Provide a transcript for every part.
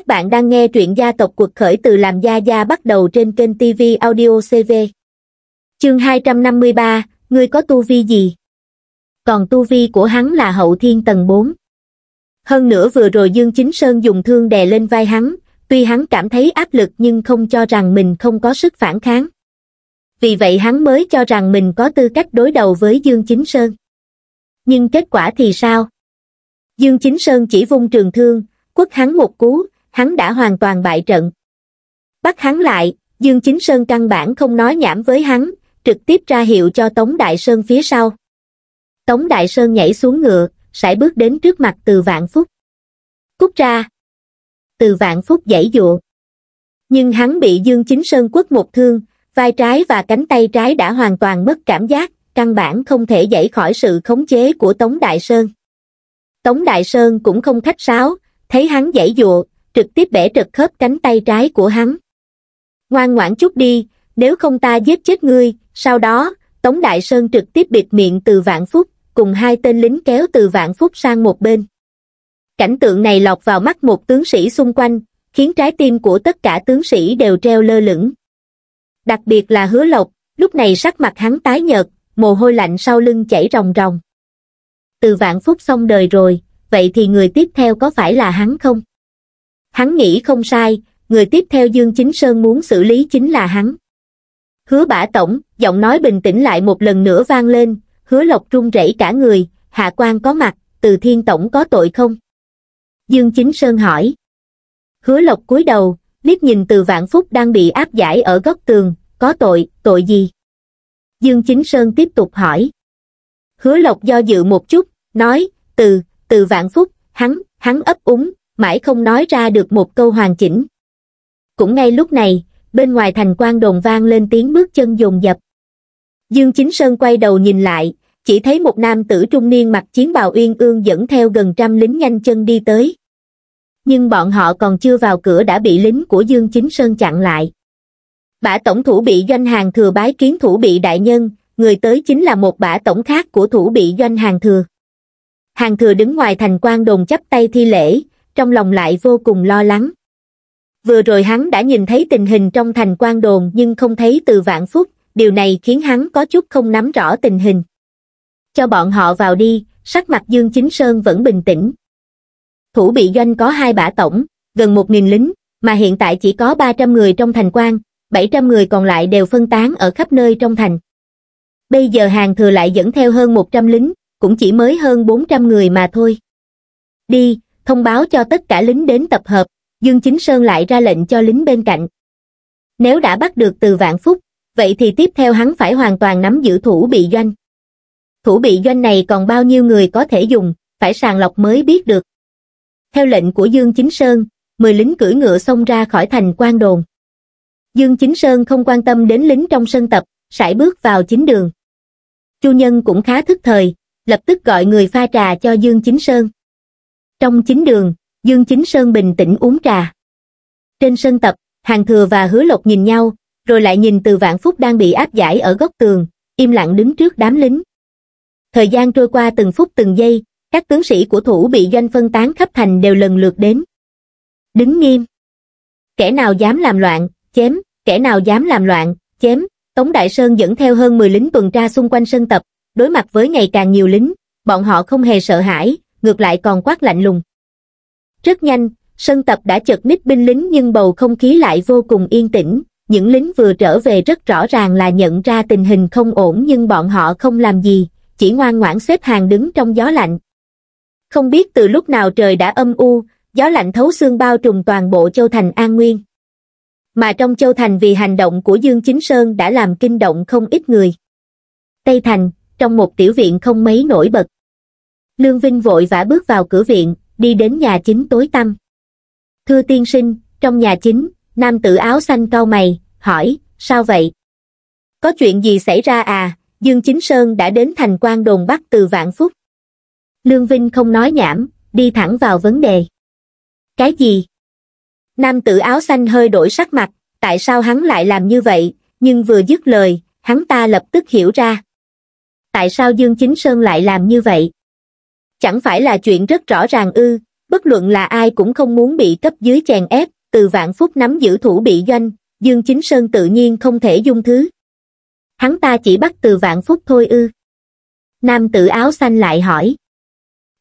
Các bạn đang nghe truyện gia tộc Cuộc Khởi từ Làm Gia Gia bắt đầu trên kênh TV Audio CV. Chương 253, ngươi có tu vi gì? Còn tu vi của hắn là hậu thiên tầng 4. Hơn nữa vừa rồi Dương Chính Sơn dùng thương đè lên vai hắn, tuy hắn cảm thấy áp lực nhưng không cho rằng mình không có sức phản kháng. Vì vậy hắn mới cho rằng mình có tư cách đối đầu với Dương Chính Sơn. Nhưng kết quả thì sao? Dương Chính Sơn chỉ vung trường thương, quất hắn một cú, hắn đã hoàn toàn bại trận. Bắt hắn lại, Dương Chính Sơn căn bản không nói nhảm với hắn, trực tiếp ra hiệu cho Tống Đại Sơn phía sau. Tống Đại Sơn nhảy xuống ngựa, sải bước đến trước mặt Từ Vạn Phúc. Cút ra! Từ Vạn Phúc giãy giụa. Nhưng hắn bị Dương Chính Sơn quất một thương, vai trái và cánh tay trái đã hoàn toàn mất cảm giác, căn bản không thể giãy khỏi sự khống chế của Tống Đại Sơn. Tống Đại Sơn cũng không khách sáo, thấy hắn giãy giụa, trực tiếp bẻ trật khớp cánh tay trái của hắn. Ngoan ngoãn chút đi, nếu không ta giết chết ngươi. Sau đó, Tống Đại Sơn trực tiếp bịt miệng Từ Vạn Phúc, cùng hai tên lính kéo Từ Vạn Phúc sang một bên. Cảnh tượng này lọt vào mắt một tướng sĩ xung quanh, khiến trái tim của tất cả tướng sĩ đều treo lơ lửng. Đặc biệt là Hứa Lộc, lúc này sắc mặt hắn tái nhợt, mồ hôi lạnh sau lưng chảy ròng ròng. Từ Vạn Phúc xong đời rồi, vậy thì người tiếp theo có phải là hắn không? Hắn nghĩ không sai, người tiếp theo Dương Chính Sơn muốn xử lý chính là hắn. Hứa bả tổng, giọng nói bình tĩnh lại một lần nữa vang lên, Hứa Lộc run rẩy cả người, hạ quan có mặt, Từ thiên tổng có tội không? Dương Chính Sơn hỏi. Hứa Lộc cúi đầu, liếc nhìn Từ Vạn Phúc đang bị áp giải ở góc tường, có tội, tội gì? Dương Chính Sơn tiếp tục hỏi. Hứa Lộc do dự một chút, nói, Từ Vạn Phúc, hắn ấp úng, mãi không nói ra được một câu hoàn chỉnh. Cũng ngay lúc này, bên ngoài thành quan đồn vang lên tiếng bước chân dồn dập. Dương Chính Sơn quay đầu nhìn lại, chỉ thấy một nam tử trung niên mặc chiến bào uyên ương dẫn theo gần trăm lính nhanh chân đi tới. Nhưng bọn họ còn chưa vào cửa đã bị lính của Dương Chính Sơn chặn lại. Bả tổng thủ bị doanh Hàn Thừa bái kiến thủ bị đại nhân, người tới chính là một bả tổng khác của thủ bị doanh Hàn Thừa. Hàn Thừa đứng ngoài thành quan đồn chắp tay thi lễ, trong lòng lại vô cùng lo lắng. Vừa rồi hắn đã nhìn thấy tình hình trong thành quan đồn nhưng không thấy Từ Vạn Phúc, điều này khiến hắn có chút không nắm rõ tình hình. Cho bọn họ vào đi, sắc mặt Dương Chính Sơn vẫn bình tĩnh. Thủ bị doanh có hai bả tổng, gần 1.000 lính, mà hiện tại chỉ có 300 người trong thành quan, 700 người còn lại đều phân tán ở khắp nơi trong thành. Bây giờ Hàn Thừa lại dẫn theo hơn 100 lính, cũng chỉ mới hơn 400 người mà thôi. Đi, thông báo cho tất cả lính đến tập hợp, Dương Chính Sơn lại ra lệnh cho lính bên cạnh. Nếu đã bắt được Từ Vạn Phúc, vậy thì tiếp theo hắn phải hoàn toàn nắm giữ thủ bị doanh. Thủ bị doanh này còn bao nhiêu người có thể dùng, phải sàng lọc mới biết được. Theo lệnh của Dương Chính Sơn, 10 lính cưỡi ngựa xông ra khỏi thành quan đồn. Dương Chính Sơn không quan tâm đến lính trong sân tập, sải bước vào chính đường. Chu nhân cũng khá thức thời, lập tức gọi người pha trà cho Dương Chính Sơn. Trong chính đường, Dương Chính Sơn bình tĩnh uống trà. Trên sân tập, Hàn Thừa và Hứa Lộc nhìn nhau, rồi lại nhìn Từ Vạn Phúc đang bị áp giải ở góc tường, im lặng đứng trước đám lính. Thời gian trôi qua từng phút từng giây, các tướng sĩ của thủ bị doanh phân tán khắp thành đều lần lượt đến. Đứng nghiêm. Kẻ nào dám làm loạn, chém, kẻ nào dám làm loạn, chém. Tống Đại Sơn dẫn theo hơn 10 lính tuần tra xung quanh sân tập, đối mặt với ngày càng nhiều lính, bọn họ không hề sợ hãi, ngược lại còn quát lạnh lùng. Rất nhanh, sân tập đã chật ních binh lính nhưng bầu không khí lại vô cùng yên tĩnh, những lính vừa trở về rất rõ ràng là nhận ra tình hình không ổn nhưng bọn họ không làm gì, chỉ ngoan ngoãn xếp hàng đứng trong gió lạnh. Không biết từ lúc nào trời đã âm u, gió lạnh thấu xương bao trùm toàn bộ Châu Thành An Nguyên. Mà trong Châu Thành vì hành động của Dương Chính Sơn đã làm kinh động không ít người. Tây Thành, trong một tiểu viện không mấy nổi bật. Lương Vinh vội vã bước vào cửa viện, đi đến nhà chính tối tăm. Thưa tiên sinh, trong nhà chính, nam tử áo xanh cau mày, hỏi, sao vậy? Có chuyện gì xảy ra à? Dương Chính Sơn đã đến thành quan đồn bắt Từ Vạn Phúc. Lương Vinh không nói nhảm, đi thẳng vào vấn đề. Cái gì? Nam tử áo xanh hơi đổi sắc mặt, tại sao hắn lại làm như vậy, nhưng vừa dứt lời, hắn ta lập tức hiểu ra. Tại sao Dương Chính Sơn lại làm như vậy? Chẳng phải là chuyện rất rõ ràng ư? bất luận là ai cũng không muốn bị cấp dưới chèn ép, Từ Vạn Phúc nắm giữ thủ bị doanh, Dương Chính Sơn tự nhiên không thể dung thứ. Hắn ta chỉ bắt Từ Vạn Phúc thôi ư? Nam tử áo xanh lại hỏi.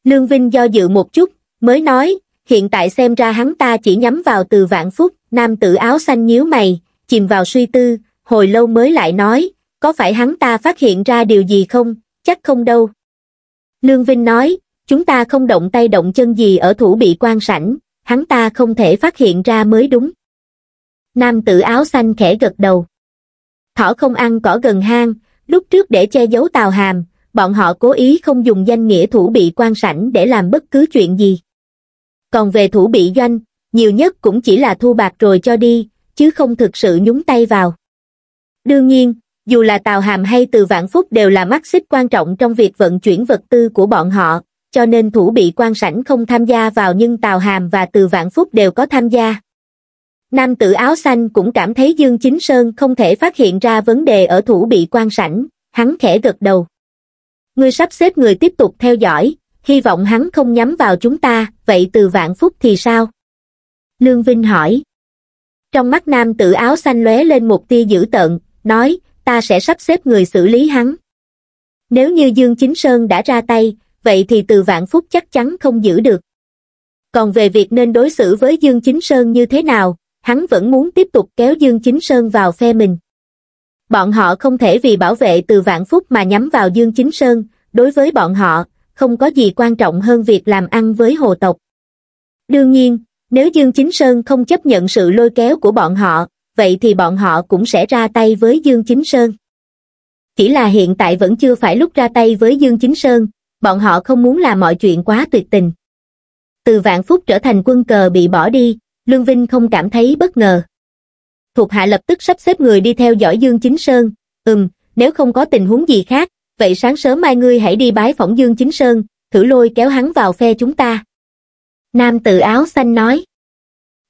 Lương Vinh do dự một chút, mới nói, hiện tại xem ra hắn ta chỉ nhắm vào Từ Vạn Phúc. Nam tử áo xanh nhíu mày, chìm vào suy tư, hồi lâu mới lại nói, có phải hắn ta phát hiện ra điều gì không? Chắc không đâu. Lương Vinh nói, chúng ta không động tay động chân gì ở thủ bị quan sảnh, hắn ta không thể phát hiện ra mới đúng. Nam tử áo xanh khẽ gật đầu. Thỏ không ăn cỏ gần hang, lúc trước để che giấu Tào Hàm, bọn họ cố ý không dùng danh nghĩa thủ bị quan sảnh để làm bất cứ chuyện gì. Còn về thủ bị doanh, nhiều nhất cũng chỉ là thu bạc rồi cho đi, chứ không thực sự nhúng tay vào. Đương nhiên, dù là Tào Hàm hay Từ Vạn Phúc đều là mắt xích quan trọng trong việc vận chuyển vật tư của bọn họ, cho nên thủ bị quan sảnh không tham gia vào, nhưng Tào Hàm và Từ Vạn Phúc đều có tham gia. Nam tử áo xanh cũng cảm thấy Dương Chính Sơn không thể phát hiện ra vấn đề ở thủ bị quan sảnh, hắn khẽ gật đầu. Ngươi sắp xếp người tiếp tục theo dõi, hy vọng hắn không nhắm vào chúng ta, vậy Từ Vạn Phúc thì sao? Lương Vinh hỏi. Trong mắt nam tử áo xanh lóe lên một tia dữ tợn, nói, ta sẽ sắp xếp người xử lý hắn. Nếu như Dương Chính Sơn đã ra tay, vậy thì Từ Vạn Phúc chắc chắn không giữ được. Còn về việc nên đối xử với Dương Chính Sơn như thế nào, hắn vẫn muốn tiếp tục kéo Dương Chính Sơn vào phe mình. Bọn họ không thể vì bảo vệ Từ Vạn Phúc mà nhắm vào Dương Chính Sơn, đối với bọn họ, không có gì quan trọng hơn việc làm ăn với hồ tộc. Đương nhiên, nếu Dương Chính Sơn không chấp nhận sự lôi kéo của bọn họ, vậy thì bọn họ cũng sẽ ra tay với Dương Chính Sơn. Chỉ là hiện tại vẫn chưa phải lúc ra tay với Dương Chính Sơn, bọn họ không muốn làm mọi chuyện quá tuyệt tình. Từ Vạn Phúc trở thành quân cờ bị bỏ đi, Lương Vinh không cảm thấy bất ngờ. Thuộc hạ lập tức sắp xếp người đi theo dõi Dương Chính Sơn. Nếu không có tình huống gì khác, vậy sáng sớm mai ngươi hãy đi bái phỏng Dương Chính Sơn, thử lôi kéo hắn vào phe chúng ta. Nam tử áo xanh nói.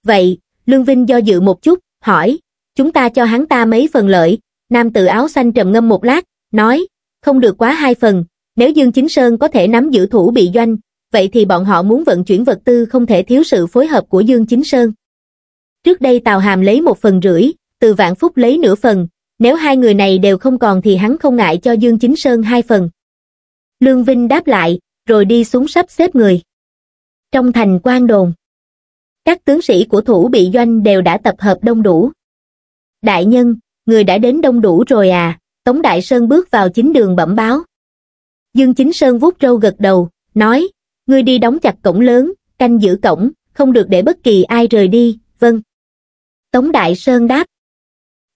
Vậy, Lương Vinh do dự một chút, hỏi, chúng ta cho hắn ta mấy phần lợi? Nam tử áo xanh trầm ngâm một lát, nói, không được quá 2 phần, nếu Dương Chính Sơn có thể nắm giữ thủ bị doanh, vậy thì bọn họ muốn vận chuyển vật tư không thể thiếu sự phối hợp của Dương Chính Sơn. Trước đây Tào Hàm lấy 1,5 phần, Từ Vạn Phúc lấy nửa phần, nếu 2 người này đều không còn thì hắn không ngại cho Dương Chính Sơn 2 phần. Lương Vinh đáp lại, rồi đi xuống sắp xếp người. Trong thành Quan Đồn, các tướng sĩ của thủ bị doanh đều đã tập hợp đông đủ. Đại nhân, người đã đến đông đủ rồi à? Tống Đại Sơn bước vào chính đường bẩm báo. Dương Chính Sơn vuốt râu gật đầu, nói, ngươi đi đóng chặt cổng lớn, canh giữ cổng, không được để bất kỳ ai rời đi. Vâng. Tống Đại Sơn đáp.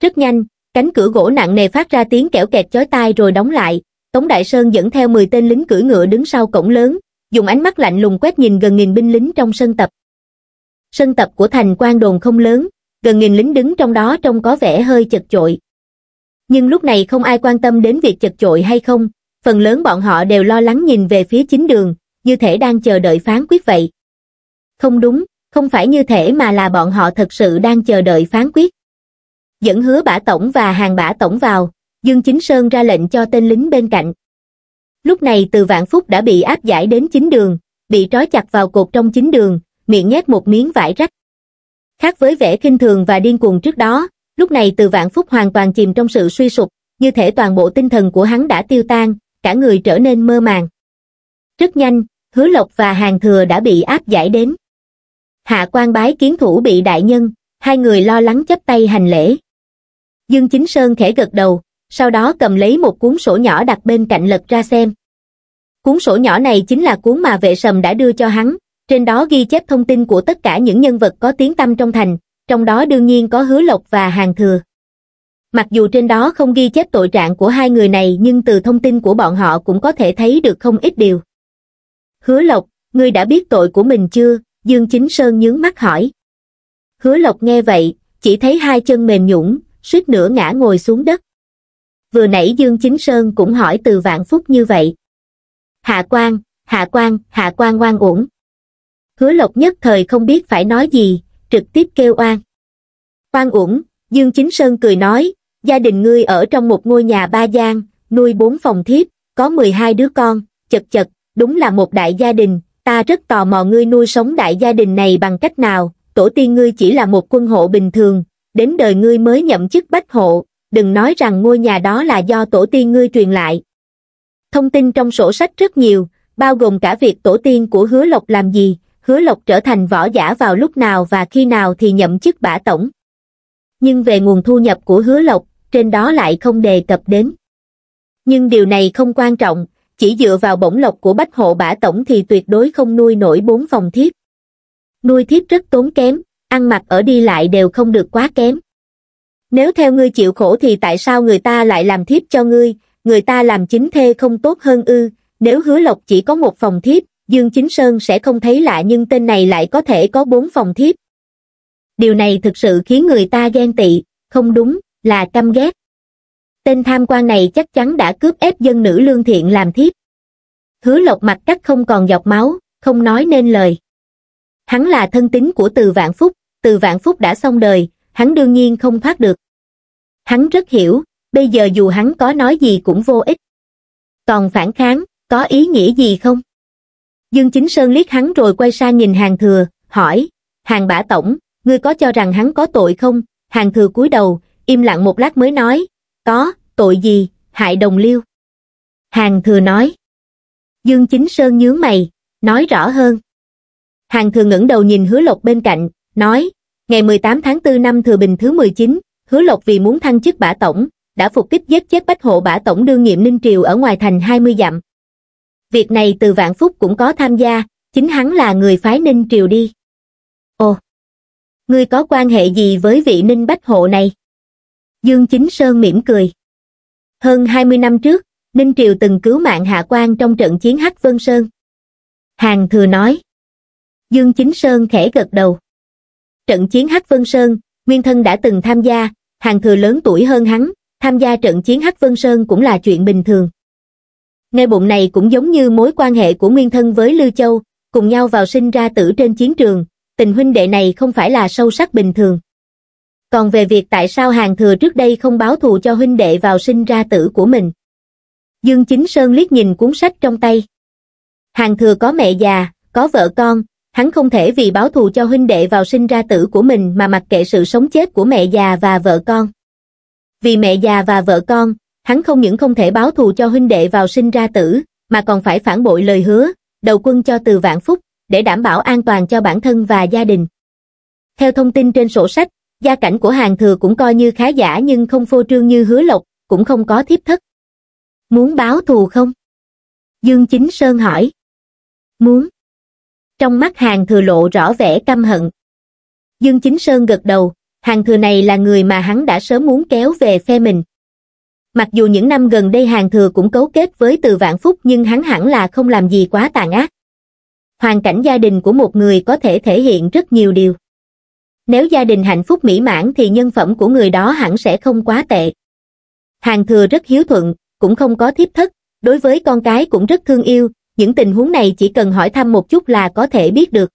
Rất nhanh, cánh cửa gỗ nặng nề phát ra tiếng kẽo kẹt chói tai rồi đóng lại. Tống Đại Sơn dẫn theo 10 tên lính cưỡi ngựa đứng sau cổng lớn, dùng ánh mắt lạnh lùng quét nhìn gần 1000 binh lính trong sân tập. Sân tập của thành Quan Đồn không lớn, gần 1000 lính đứng trong đó trông có vẻ hơi chật chội. Nhưng lúc này không ai quan tâm đến việc chật chội hay không, phần lớn bọn họ đều lo lắng nhìn về phía chính đường, như thể đang chờ đợi phán quyết vậy. Không đúng, không phải như thể mà là bọn họ thật sự đang chờ đợi phán quyết. Dẫn Hứa Bả Tổng và Hàng Bả Tổng vào, Dương Chính Sơn ra lệnh cho tên lính bên cạnh. Lúc này Từ Vạn Phúc đã bị áp giải đến chính đường, bị trói chặt vào cột trong chính đường, miệng nhét một miếng vải rách. Khác với vẻ khinh thường và điên cuồng trước đó, lúc này Từ Vạn Phúc hoàn toàn chìm trong sự suy sụp, như thể toàn bộ tinh thần của hắn đã tiêu tan, cả người trở nên mơ màng. Rất nhanh, Hứa Lộc và Hàn Thừa đã bị áp giải đến. Hạ quan bái kiến thủ bị đại nhân, 2 người lo lắng chắp tay hành lễ. Dương Chính Sơn khẽ gật đầu, sau đó cầm lấy một cuốn sổ nhỏ đặt bên cạnh lật ra xem. Cuốn sổ nhỏ này chính là cuốn mà Vệ Sầm đã đưa cho hắn, trên đó ghi chép thông tin của tất cả những nhân vật có tiếng tăm trong thành, trong đó đương nhiên có Hứa Lộc và Hàn Thừa. Mặc dù trên đó không ghi chép tội trạng của 2 người này, nhưng từ thông tin của bọn họ cũng có thể thấy được không ít điều. Hứa Lộc, ngươi đã biết tội của mình chưa? Dương Chính Sơn nhướng mắt hỏi. Hứa Lộc nghe vậy, chỉ thấy 2 chân mềm nhũn, suýt nữa ngã ngồi xuống đất. Vừa nãy Dương Chính Sơn cũng hỏi Từ Vạn Phúc như vậy. Hạ quan oan uổng. Hứa Lộc nhất thời không biết phải nói gì, trực tiếp kêu oan. Oan uổng? Dương Chính Sơn cười nói, gia đình ngươi ở trong một ngôi nhà 3 gian, nuôi 4 phòng thiếp, có 12 đứa con, chật chật, đúng là một đại gia đình, ta rất tò mò ngươi nuôi sống đại gia đình này bằng cách nào, tổ tiên ngươi chỉ là một quân hộ bình thường, đến đời ngươi mới nhậm chức bách hộ, đừng nói rằng ngôi nhà đó là do tổ tiên ngươi truyền lại. Thông tin trong sổ sách rất nhiều, bao gồm cả việc tổ tiên của Hứa Lộc làm gì, Hứa Lộc trở thành võ giả vào lúc nào và khi nào thì nhậm chức bả tổng. Nhưng về nguồn thu nhập của Hứa Lộc, trên đó lại không đề cập đến. Nhưng điều này không quan trọng, chỉ dựa vào bổng lộc của bách hộ bả tổng thì tuyệt đối không nuôi nổi 4 phòng thiếp. Nuôi thiếp rất tốn kém, ăn mặc ở đi lại đều không được quá kém. Nếu theo ngươi chịu khổ thì tại sao người ta lại làm thiếp cho ngươi, người ta làm chính thê không tốt hơn ư? Nếu Hứa Lộc chỉ có 1 phòng thiếp, Dương Chính Sơn sẽ không thấy lạ, nhưng tên này lại có thể có 4 phòng thiếp. Điều này thực sự khiến người ta ghen tị, không đúng, là căm ghét. Tên tham quan này chắc chắn đã cướp ép dân nữ lương thiện làm thiếp. Hứa Lộc mặt cắt không còn giọt máu, không nói nên lời. Hắn là thân tín của Từ Vạn Phúc, Từ Vạn Phúc đã xong đời, hắn đương nhiên không thoát được. Hắn rất hiểu, bây giờ dù hắn có nói gì cũng vô ích. Còn phản kháng, có ý nghĩa gì không? Dương Chính Sơn liếc hắn rồi quay sang nhìn Hàn Thừa, hỏi, Hàn bả tổng, ngươi có cho rằng hắn có tội không? Hàn Thừa cúi đầu, im lặng một lát mới nói, có, tội gì, hại đồng liêu. Hàn Thừa nói. Dương Chính Sơn nhướng mày, nói rõ hơn. Hàn Thừa ngẩng đầu nhìn Hứa Lộc bên cạnh, nói, ngày 18 tháng 4 năm Thừa Bình thứ 19, Hứa Lộc vì muốn thăng chức bả tổng, đã phục kích giết chết bách hộ bả tổng đương nhiệm Ninh Triều ở ngoài thành 20 dặm. Việc này Từ Vạn Phúc cũng có tham gia, chính hắn là người phái Ninh Triều đi. Ồ, ngươi có quan hệ gì với vị Ninh bách hộ này? Dương Chính Sơn mỉm cười. Hơn 20 năm trước, Ninh Triều từng cứu mạng hạ quan trong trận chiến Hắc Vân Sơn. Hàn Thừa nói. Dương Chính Sơn khẽ gật đầu. Trận chiến Hắc Vân Sơn, nguyên thân đã từng tham gia, Hàn Thừa lớn tuổi hơn hắn, tham gia trận chiến Hắc Vân Sơn cũng là chuyện bình thường. Ngay bụng này cũng giống như mối quan hệ của nguyên thân với Lưu Châu, cùng nhau vào sinh ra tử trên chiến trường, tình huynh đệ này không phải là sâu sắc bình thường. Còn về việc tại sao Hàn Thừa trước đây không báo thù cho huynh đệ vào sinh ra tử của mình. Dương Chính Sơn liếc nhìn cuốn sách trong tay. Hàn Thừa có mẹ già, có vợ con, hắn không thể vì báo thù cho huynh đệ vào sinh ra tử của mình mà mặc kệ sự sống chết của mẹ già và vợ con. Vì mẹ già và vợ con, hắn không những không thể báo thù cho huynh đệ vào sinh ra tử, mà còn phải phản bội lời hứa, đầu quân cho Từ Vạn Phúc, để đảm bảo an toàn cho bản thân và gia đình. Theo thông tin trên sổ sách, gia cảnh của Hàn Thừa cũng coi như khá giả nhưng không phô trương như Hứa Lộc, cũng không có thiếp thất. Muốn báo thù không? Dương Chính Sơn hỏi. Muốn. Trong mắt Hàn Thừa lộ rõ vẻ căm hận. Dương Chính Sơn gật đầu, Hàn Thừa này là người mà hắn đã sớm muốn kéo về phe mình. Mặc dù những năm gần đây Hàn Thừa cũng cấu kết với Từ Vạn Phúc nhưng hắn hẳn là không làm gì quá tàn ác. Hoàn cảnh gia đình của một người có thể thể hiện rất nhiều điều. Nếu gia đình hạnh phúc mỹ mãn thì nhân phẩm của người đó hẳn sẽ không quá tệ. Hàn Thừa rất hiếu thuận, cũng không có thiếp thất, đối với con cái cũng rất thương yêu, những tình huống này chỉ cần hỏi thăm một chút là có thể biết được.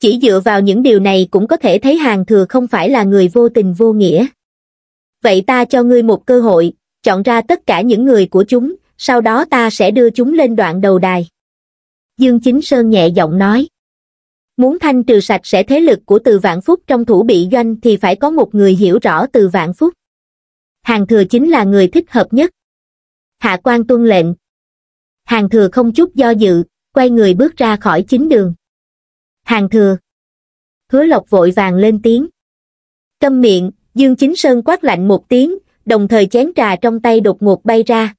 Chỉ dựa vào những điều này cũng có thể thấy Hàn Thừa không phải là người vô tình vô nghĩa. Vậy ta cho ngươi một cơ hội, chọn ra tất cả những người của chúng, sau đó ta sẽ đưa chúng lên đoạn đầu đài. Dương Chính Sơn nhẹ giọng nói. Muốn thanh trừ sạch sẽ thế lực của Từ Vạn Phúc trong thủ bị doanh thì phải có một người hiểu rõ Từ Vạn Phúc. Hàn Thừa chính là người thích hợp nhất. Hạ quan tuân lệnh. Hàn Thừa không chút do dự, quay người bước ra khỏi chính đường. Hàn Thừa. Hứa Lộc vội vàng lên tiếng. Câm miệng, Dương Chính Sơn quát lạnh một tiếng, đồng thời chén trà trong tay đột ngột bay ra.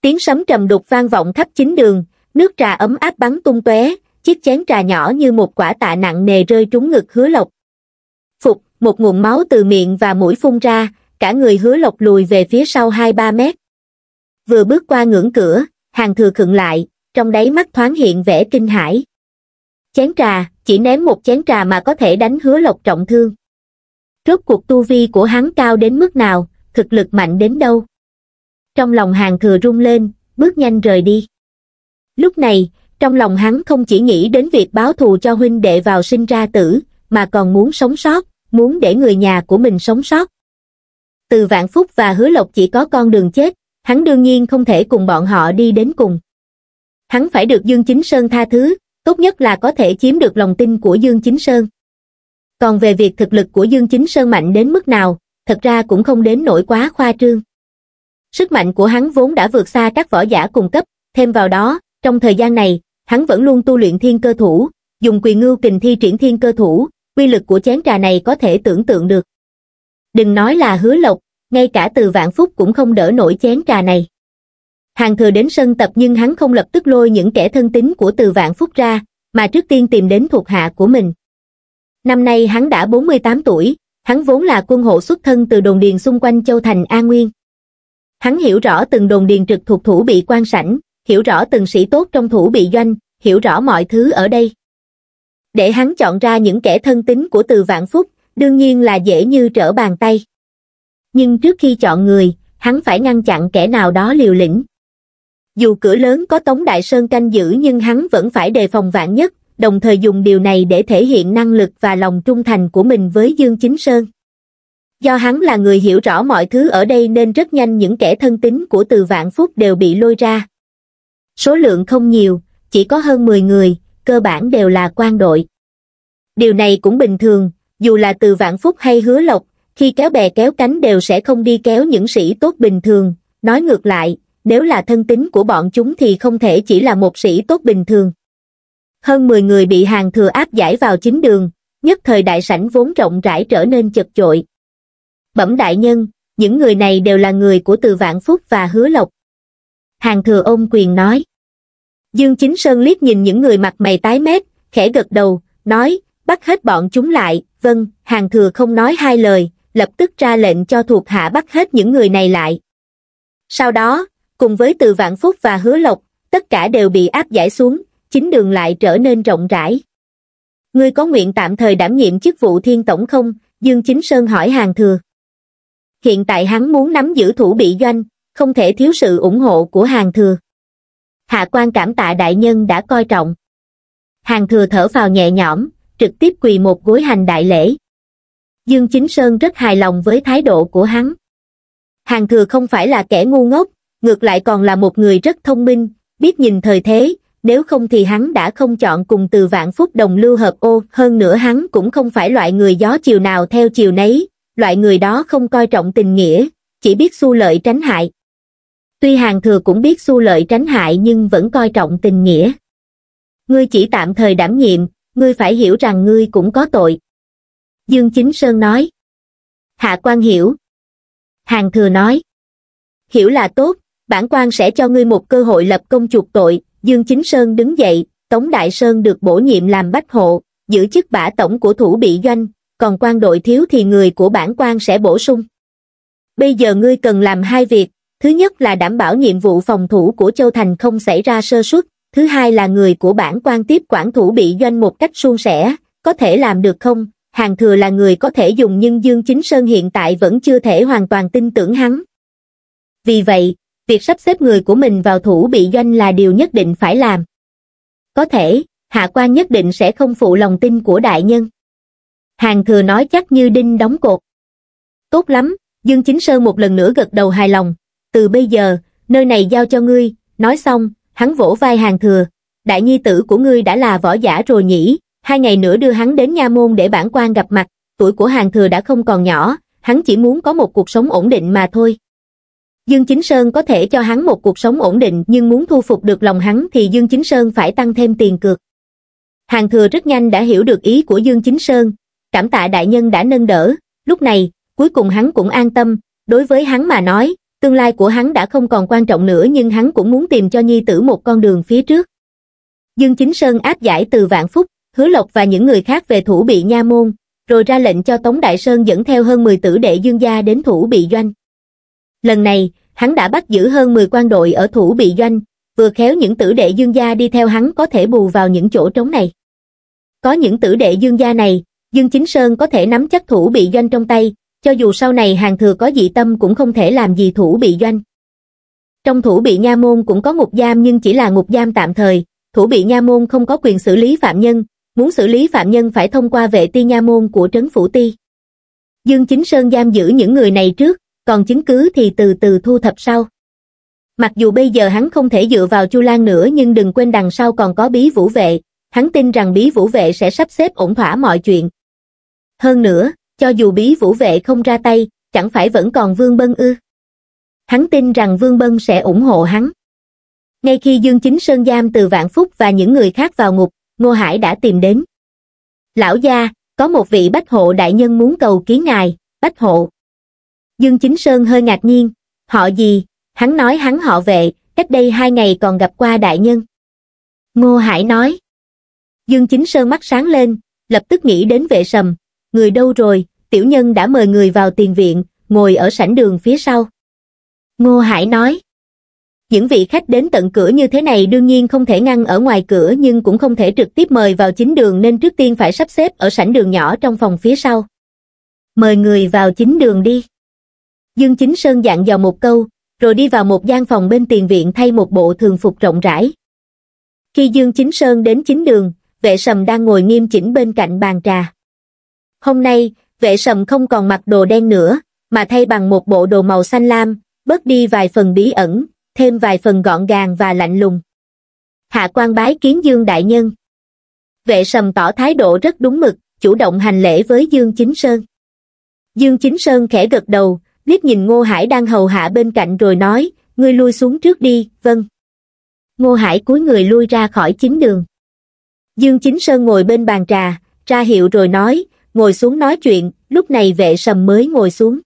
Tiếng sấm trầm đục vang vọng khắp chính đường, nước trà ấm áp bắn tung tóe. Chiếc chén trà nhỏ như một quả tạ nặng nề rơi trúng ngực Hứa Lộc. Phục, một nguồn máu từ miệng và mũi phun ra, cả người Hứa Lộc lùi về phía sau 2-3 mét. Vừa bước qua ngưỡng cửa, Hàn Thừa khựng lại, trong đáy mắt thoáng hiện vẻ kinh hãi. Chén trà, chỉ ném một chén trà mà có thể đánh Hứa Lộc trọng thương. Rốt cuộc tu vi của hắn cao đến mức nào, thực lực mạnh đến đâu. Trong lòng Hàn Thừa rung lên, bước nhanh rời đi. Lúc này, trong lòng hắn không chỉ nghĩ đến việc báo thù cho huynh đệ vào sinh ra tử, mà còn muốn sống sót, muốn để người nhà của mình sống sót. Từ Vạn Phúc và Hứa Lộc chỉ có con đường chết, hắn đương nhiên không thể cùng bọn họ đi đến cùng. hắn phải được Dương Chính Sơn tha thứ, tốt nhất là có thể chiếm được lòng tin của Dương Chính Sơn. Còn về việc thực lực của Dương Chính Sơn mạnh đến mức nào, thật ra cũng không đến nỗi quá khoa trương. Sức mạnh của hắn vốn đã vượt xa các võ giả cùng cấp, thêm vào đó, trong thời gian này, hắn vẫn luôn tu luyện thiên cơ thủ, dùng quyền ngưu kình thi triển thiên cơ thủ, uy lực của chén trà này có thể tưởng tượng được. Đừng nói là Hứa Lộc, ngay cả Từ Vạn Phúc cũng không đỡ nổi chén trà này. Hàn Thừa đến sân tập nhưng hắn không lập tức lôi những kẻ thân tín của Từ Vạn Phúc ra, mà trước tiên tìm đến thuộc hạ của mình. Năm nay hắn đã 48 tuổi, hắn vốn là quân hộ xuất thân từ đồn điền xung quanh Châu Thành An Nguyên. Hắn hiểu rõ từng đồn điền trực thuộc thủ bị quan sảnh, hiểu rõ từng sĩ tốt trong thủ bị doanh, hiểu rõ mọi thứ ở đây. Để hắn chọn ra những kẻ thân tín của Từ Vạn Phúc, đương nhiên là dễ như trở bàn tay. Nhưng trước khi chọn người, hắn phải ngăn chặn kẻ nào đó liều lĩnh. Dù cửa lớn có Tống Đại Sơn canh giữ nhưng hắn vẫn phải đề phòng vạn nhất, đồng thời dùng điều này để thể hiện năng lực và lòng trung thành của mình với Dương Chính Sơn. Do hắn là người hiểu rõ mọi thứ ở đây nên rất nhanh những kẻ thân tín của Từ Vạn Phúc đều bị lôi ra. Số lượng không nhiều, chỉ có hơn 10 người, cơ bản đều là quan đội. Điều này cũng bình thường, dù là Từ Vạn Phúc hay Hứa Lộc, khi kéo bè kéo cánh đều sẽ không đi kéo những sĩ tốt bình thường, nói ngược lại. Nếu là thân tín của bọn chúng thì không thể chỉ là một sĩ tốt bình thường. Hơn 10 người bị Hàn Thừa áp giải vào chính đường, nhất thời đại sảnh vốn rộng rãi trở nên chật chội. Bẩm đại nhân, những người này đều là người của Từ Vạn Phúc và Hứa Lộc. Hàn Thừa ôm quyền nói. Dương Chính Sơn liếc nhìn những người mặt mày tái mét, khẽ gật đầu, nói, bắt hết bọn chúng lại. Vâng, Hàn Thừa không nói hai lời, lập tức ra lệnh cho thuộc hạ bắt hết những người này lại. Sau đó, cùng với Từ Vạn Phúc và Hứa Lộc, tất cả đều bị áp giải xuống, chính đường lại trở nên rộng rãi. Ngươi có nguyện tạm thời đảm nhiệm chức vụ thiên tổng không? Dương Chính Sơn hỏi Hàn Thừa. Hiện tại hắn muốn nắm giữ thủ bị doanh, không thể thiếu sự ủng hộ của Hàn Thừa. Hạ quan cảm tạ đại nhân đã coi trọng. Hàn Thừa thở phào nhẹ nhõm, trực tiếp quỳ một gối hành đại lễ. Dương Chính Sơn rất hài lòng với thái độ của hắn. Hàn Thừa không phải là kẻ ngu ngốc, ngược lại còn là một người rất thông minh, biết nhìn thời thế, nếu không thì hắn đã không chọn cùng Từ Vạn Phúc đồng lưu hợp ô. Hơn nữa hắn cũng không phải loại người gió chiều nào theo chiều nấy, loại người đó không coi trọng tình nghĩa, chỉ biết xu lợi tránh hại. Tuy Hàn Thừa cũng biết xu lợi tránh hại nhưng vẫn coi trọng tình nghĩa. Ngươi chỉ tạm thời đảm nhiệm, ngươi phải hiểu rằng ngươi cũng có tội. Dương Chính Sơn nói. Hạ quan hiểu. Hàn Thừa nói. Hiểu là tốt. Bản quan sẽ cho ngươi một cơ hội lập công chuộc tội. Dương Chính Sơn đứng dậy, Tống Đại Sơn được bổ nhiệm làm bách hộ, giữ chức bả tổng của thủ bị doanh, còn quan đội thiếu thì người của bản quan sẽ bổ sung. Bây giờ ngươi cần làm hai việc, thứ nhất là đảm bảo nhiệm vụ phòng thủ của Châu Thành không xảy ra sơ suất, thứ hai là người của bản quan tiếp quản thủ bị doanh một cách suôn sẻ, có thể làm được không? Hàn Thừa là người có thể dùng nhưng Dương Chính Sơn hiện tại vẫn chưa thể hoàn toàn tin tưởng hắn. Vì vậy, việc sắp xếp người của mình vào thủ bị doanh là điều nhất định phải làm. Có thể, hạ quan nhất định sẽ không phụ lòng tin của đại nhân. Hàn Thừa nói chắc như đinh đóng cột. Tốt lắm, Dương Chính Sơn một lần nữa gật đầu hài lòng. Từ bây giờ, nơi này giao cho ngươi. Nói xong, hắn vỗ vai Hàn Thừa. Đại nhi tử của ngươi đã là võ giả rồi nhỉ, 2 ngày nữa đưa hắn đến nha môn để bản quan gặp mặt. Tuổi của Hàn Thừa đã không còn nhỏ, hắn chỉ muốn có một cuộc sống ổn định mà thôi. Dương Chính Sơn có thể cho hắn một cuộc sống ổn định nhưng muốn thu phục được lòng hắn thì Dương Chính Sơn phải tăng thêm tiền cược. Hàn Thừa rất nhanh đã hiểu được ý của Dương Chính Sơn, cảm tạ đại nhân đã nâng đỡ, lúc này, cuối cùng hắn cũng an tâm, đối với hắn mà nói, tương lai của hắn đã không còn quan trọng nữa nhưng hắn cũng muốn tìm cho nhi tử một con đường phía trước. Dương Chính Sơn áp giải Từ Vạn Phúc, Hứa Lộc và những người khác về thủ bị nha môn, rồi ra lệnh cho Tống Đại Sơn dẫn theo hơn 10 tử đệ Dương gia đến thủ bị doanh. Lần này, hắn đã bắt giữ hơn 10 quan đội ở thủ bị doanh, vừa khéo những tử đệ Dương gia đi theo hắn có thể bù vào những chỗ trống này. Có những tử đệ Dương gia này, Dương Chính Sơn có thể nắm chắc thủ bị doanh trong tay, cho dù sau này Hàn Thừa có dị tâm cũng không thể làm gì thủ bị doanh. Trong thủ bị nha môn cũng có ngục giam nhưng chỉ là ngục giam tạm thời, thủ bị nha môn không có quyền xử lý phạm nhân, muốn xử lý phạm nhân phải thông qua vệ ti nha môn của trấn phủ ti. Dương Chính Sơn giam giữ những người này trước, còn chứng cứ thì từ từ thu thập sau. Mặc dù bây giờ hắn không thể dựa vào Chu Lan nữa, nhưng đừng quên đằng sau còn có Bí Vũ Vệ, hắn tin rằng Bí Vũ Vệ sẽ sắp xếp ổn thỏa mọi chuyện. Hơn nữa, cho dù Bí Vũ Vệ không ra tay, chẳng phải vẫn còn Vương Bân ư? Hắn tin rằng Vương Bân sẽ ủng hộ hắn. Ngay khi Dương Chính Sơn giam Từ Vạn Phúc và những người khác vào ngục, Ngô Hải đã tìm đến. Lão gia, có một vị bách hộ đại nhân muốn cầu kiến ngài. Bách hộ? Dương Chính Sơn hơi ngạc nhiên. Họ gì? Hắn nói hắn họ Vệ, cách đây 2 ngày còn gặp qua đại nhân. Ngô Hải nói. Dương Chính Sơn mắt sáng lên, lập tức nghĩ đến Vệ Sầm. Người đâu rồi? Tiểu nhân đã mời người vào tiền viện, ngồi ở sảnh đường phía sau. Ngô Hải nói. Những vị khách đến tận cửa như thế này đương nhiên không thể ngăn ở ngoài cửa, nhưng cũng không thể trực tiếp mời vào chính đường, nên trước tiên phải sắp xếp ở sảnh đường nhỏ trong phòng phía sau. Mời người vào chính đường đi. Dương Chính Sơn dặn dò một câu, rồi đi vào một gian phòng bên tiền viện thay một bộ thường phục rộng rãi. Khi Dương Chính Sơn đến chính đường, Vệ Sầm đang ngồi nghiêm chỉnh bên cạnh bàn trà. Hôm nay, Vệ Sầm không còn mặc đồ đen nữa, mà thay bằng một bộ đồ màu xanh lam, bớt đi vài phần bí ẩn, thêm vài phần gọn gàng và lạnh lùng. Hạ quan bái kiến Dương đại nhân. Vệ Sầm tỏ thái độ rất đúng mực, chủ động hành lễ với Dương Chính Sơn. Dương Chính Sơn khẽ gật đầu, liếc nhìn Ngô Hải đang hầu hạ bên cạnh rồi nói, ngươi lui xuống trước đi. Vâng. Ngô Hải cúi người lui ra khỏi chính đường. Dương Chính Sơn ngồi bên bàn trà, ra hiệu rồi nói, ngồi xuống nói chuyện. Lúc này Vệ Sầm mới ngồi xuống.